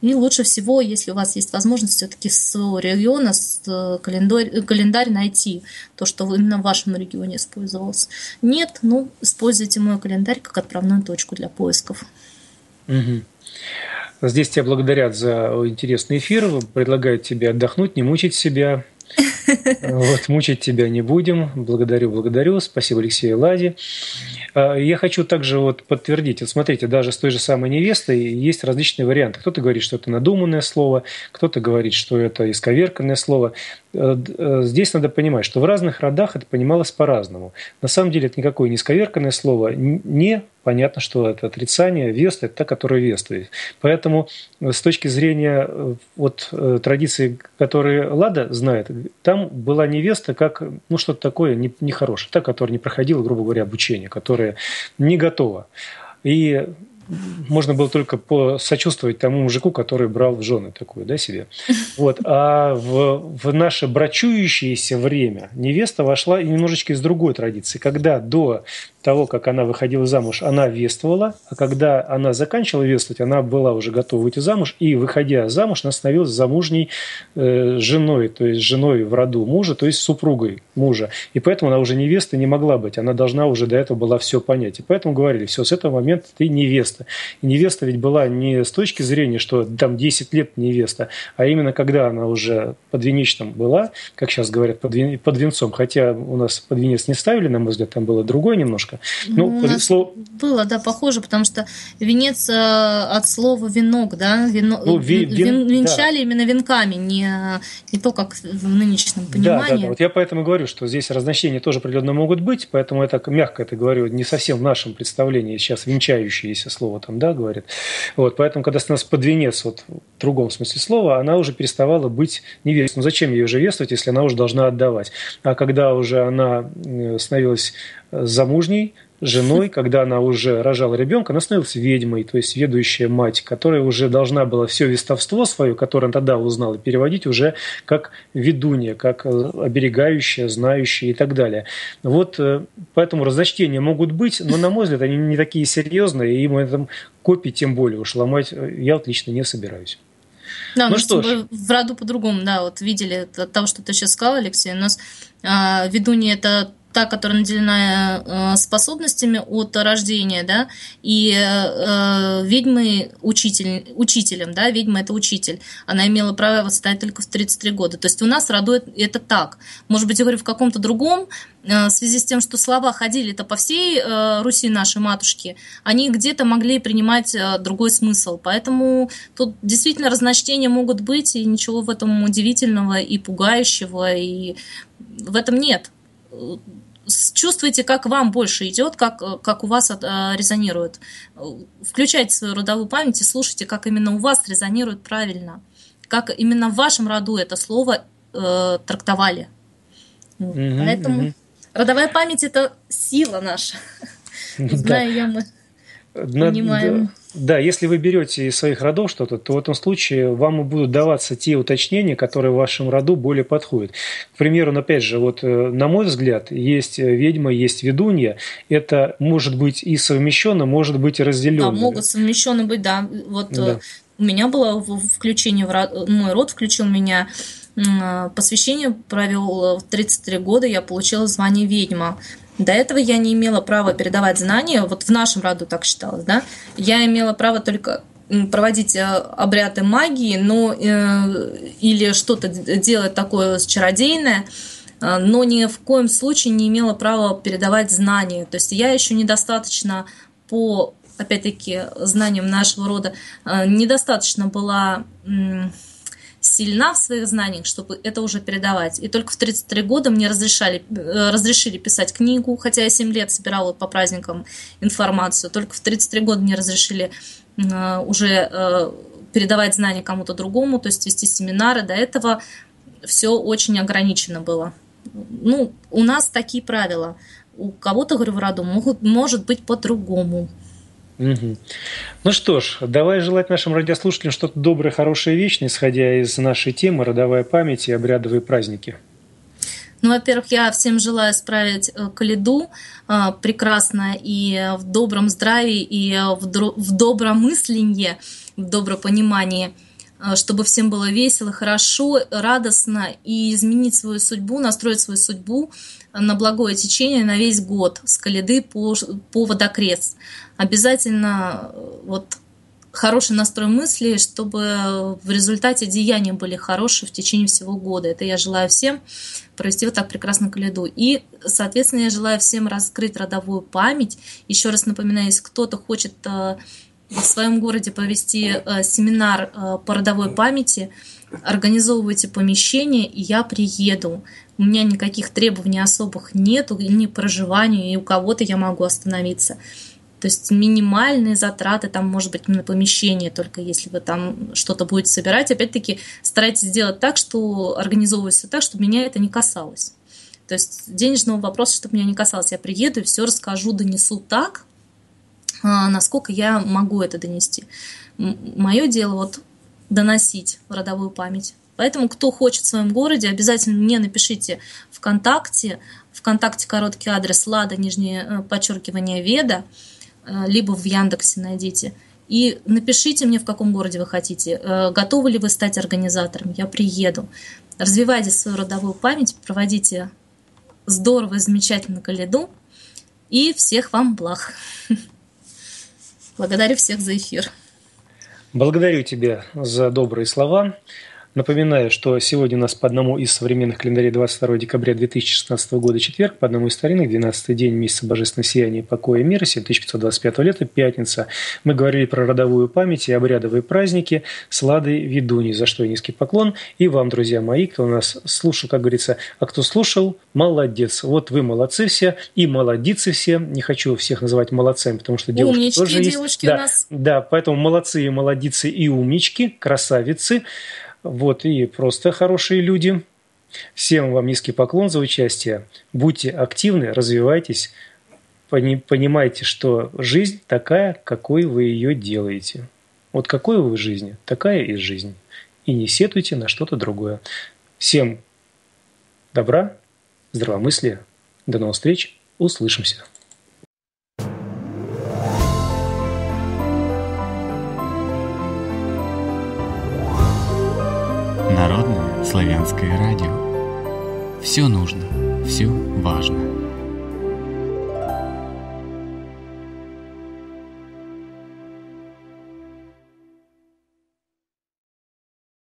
И лучше всего, если у вас есть возможность, все-таки с своего региона календарь найти, то, что именно в вашем регионе использовалось. Нет, ну, используйте мой календарь как отправную точку для поисков. Угу. Здесь тебя благодарят за интересный эфир, предлагают тебе отдохнуть, не мучить себя. Вот, мучить тебя не будем. Благодарю, благодарю. Спасибо, Алексею и Ладе. Я хочу также вот подтвердить. Вот смотрите, даже с той же самой невестой есть различные варианты. Кто-то говорит, что это надуманное слово, кто-то говорит, что это исковерканное слово. Здесь надо понимать, что в разных родах это понималось по-разному. На самом деле это никакое не исковерканное слово, не понятно, что это отрицание, веста – это та, которая вествует. Поэтому с точки зрения вот, традиции, которые Лада знает, там была невеста как ну, что-то такое нехорошее, та, которая не проходила, грубо говоря, обучение, которая не готова. И можно было только посочувствовать тому мужику, который брал в жены такую, да, себе. Вот. А в наше брачующееся время невеста вошла немножечко из другой традиции. Когда до того, как она выходила замуж, она вествовала, а когда она заканчивала вествовать, она была уже готова выйти замуж, и, выходя замуж, она становилась замужней женой, то есть женой в роду мужа, то есть супругой мужа. И поэтому она уже невеста не могла быть, она должна уже до этого была все понять. И поэтому говорили, все, с этого момента ты невеста. И невеста ведь была не с точки зрения, что там 10 лет невеста, а именно когда она уже под венечном была, как сейчас говорят, под венцом. Хотя у нас под венец не ставили, на мой взгляд, там было другое немножко. Ну, было, да, похоже, потому что венец от слова «венок», да, венчали да. Именно венками, не то, как в нынешнем понимании. Да. Вот я поэтому говорю, что здесь разночтения тоже определенно могут быть, поэтому я так мягко это говорю, не совсем в нашем представлении сейчас венчающиеся слова. Там, да, говорит. Вот, поэтому, когда становилась под венец, вот, в другом смысле слова, она уже переставала быть невестой. Ну, зачем ее же вествовать, если она уже должна отдавать? А когда уже она становилась замужней, женой, когда она уже рожала ребенка, она становилась ведьмой, то есть ведущая мать, которая уже должна была все вестовство свое, которое она тогда узнала, переводить уже как ведунья, как оберегающая, знающая и так далее. Вот поэтому разночтения могут быть, но, на мой взгляд, они не такие серьезные, и мы там копии тем более уж ломать я вот лично не собираюсь. Да, ну что ж. В роду по-другому, да, вот видели от того, что ты сейчас сказал, Алексей, у нас ведунья – это та, которая наделена способностями от рождения, да, и ведьмы учителем, да, ведьма – это учитель. Она имела право восстать только в 33 года. То есть у нас родует это так. Может быть, я говорю, в каком-то другом, в связи с тем, что слова ходили-то по всей Руси нашей матушки, они где-то могли принимать другой смысл. Поэтому тут действительно разночтения могут быть, и ничего в этом удивительного и пугающего, и в этом нет. Чувствуйте, как вам больше идет, как у вас резонирует. Включайте свою родовую память и слушайте, как именно у вас резонирует правильно, как именно в вашем роду это слово трактовали. Mm-hmm, поэтому родовая память – это сила наша. Знаю я, мы Понимаем. Да, если вы берете из своих родов что-то, то в этом случае вам будут даваться те уточнения, которые в вашем роду более подходят. К примеру, опять же, вот на мой взгляд, есть ведьма, есть ведунья. Это может быть и совмещенно, может быть и разделенно. Да, могут совмещенно быть, да. Вот да. У меня было включение в род, мой род включил меня. Посвящение провел в 33 года, я получила звание ведьма. До этого я не имела права передавать знания, вот в нашем роду так считалось, да? Я имела право только проводить обряды магии, но или что-то делать такое чародейное, но ни в коем случае не имела права передавать знания. То есть я еще недостаточно по, опять-таки, знаниям нашего рода, недостаточно была... сильна в своих знаниях, чтобы это уже передавать. И только в 33 года мне разрешили писать книгу, хотя я 7 лет собирала по праздникам информацию. Только в 33 года мне разрешили уже передавать знания кому-то другому, то есть вести семинары. До этого все очень ограничено было. Ну, у нас такие правила. У кого-то, говорю, в роду может быть по-другому. Угу. Ну что ж, давай желать нашим радиослушателям что-то доброе, хорошее, вечное, исходя из нашей темы «Родовая память и обрядовые праздники». Ну, во-первых, я всем желаю справить Калиду прекрасно и в добром здравии, и в добромысленье, в добропонимании, чтобы всем было весело, хорошо, радостно, и изменить свою судьбу, настроить свою судьбу на благое течение на весь год с Калиды по Водокрес. Обязательно вот, хороший настрой мысли, чтобы в результате деяния были хорошие в течение всего года. Это я желаю всем провести вот так прекрасно Калиду. И, соответственно, я желаю всем раскрыть родовую память. Еще раз напоминаю, если кто-то хочет в своем городе провести семинар по родовой памяти, организовывайте помещение, и я приеду. У меня никаких требований особых нету, ни проживанию, и у кого-то я могу остановиться. То есть минимальные затраты там, может быть, на помещение, только если вы там что-то будете собирать. Опять-таки старайтесь сделать так, что организовывать все так, чтобы меня это не касалось. То есть денежного вопроса, чтобы меня не касалось. Я приеду и все расскажу, донесу так, насколько я могу это донести. Мое дело вот доносить родовую память. Поэтому, кто хочет в своем городе, обязательно мне напишите ВКонтакте. ВКонтакте короткий адрес @веда, либо в Яндексе найдите. И напишите мне, в каком городе вы хотите. Готовы ли вы стать организатором? Я приеду. Развивайте свою родовую память, проводите здорово и замечательно Калиду. И всех вам благ. Благодарю всех за эфир. Благодарю тебя за добрые слова. Напоминаю, что сегодня у нас по одному из современных календарей 22 декабря 2016 года четверг, по одному из старинных, 12-й день месяца божественного сияния, покоя и мира, 7525 лета, пятница. Мы говорили про родовую память и обрядовые праздники с Ладой Ведуньей, за что и низкий поклон. И вам, друзья мои, кто нас слушал, как говорится, а кто слушал, молодец. Вот вы молодцы все и молодицы все. Не хочу всех называть молодцами, потому что девушки умнички, тоже есть. Девушки да, у нас. Да, поэтому молодцы и молодицы и умнички, красавицы. Вот и просто хорошие люди. Всем вам низкий поклон за участие. Будьте активны, развивайтесь. Понимайте, что жизнь такая, какой вы ее делаете. Вот какой вы в жизни, такая и жизнь. И не сетуйте на что-то другое. Всем добра, здравомыслия. До новых встреч. Услышимся. Народное славянское радио. Все нужно, все важно.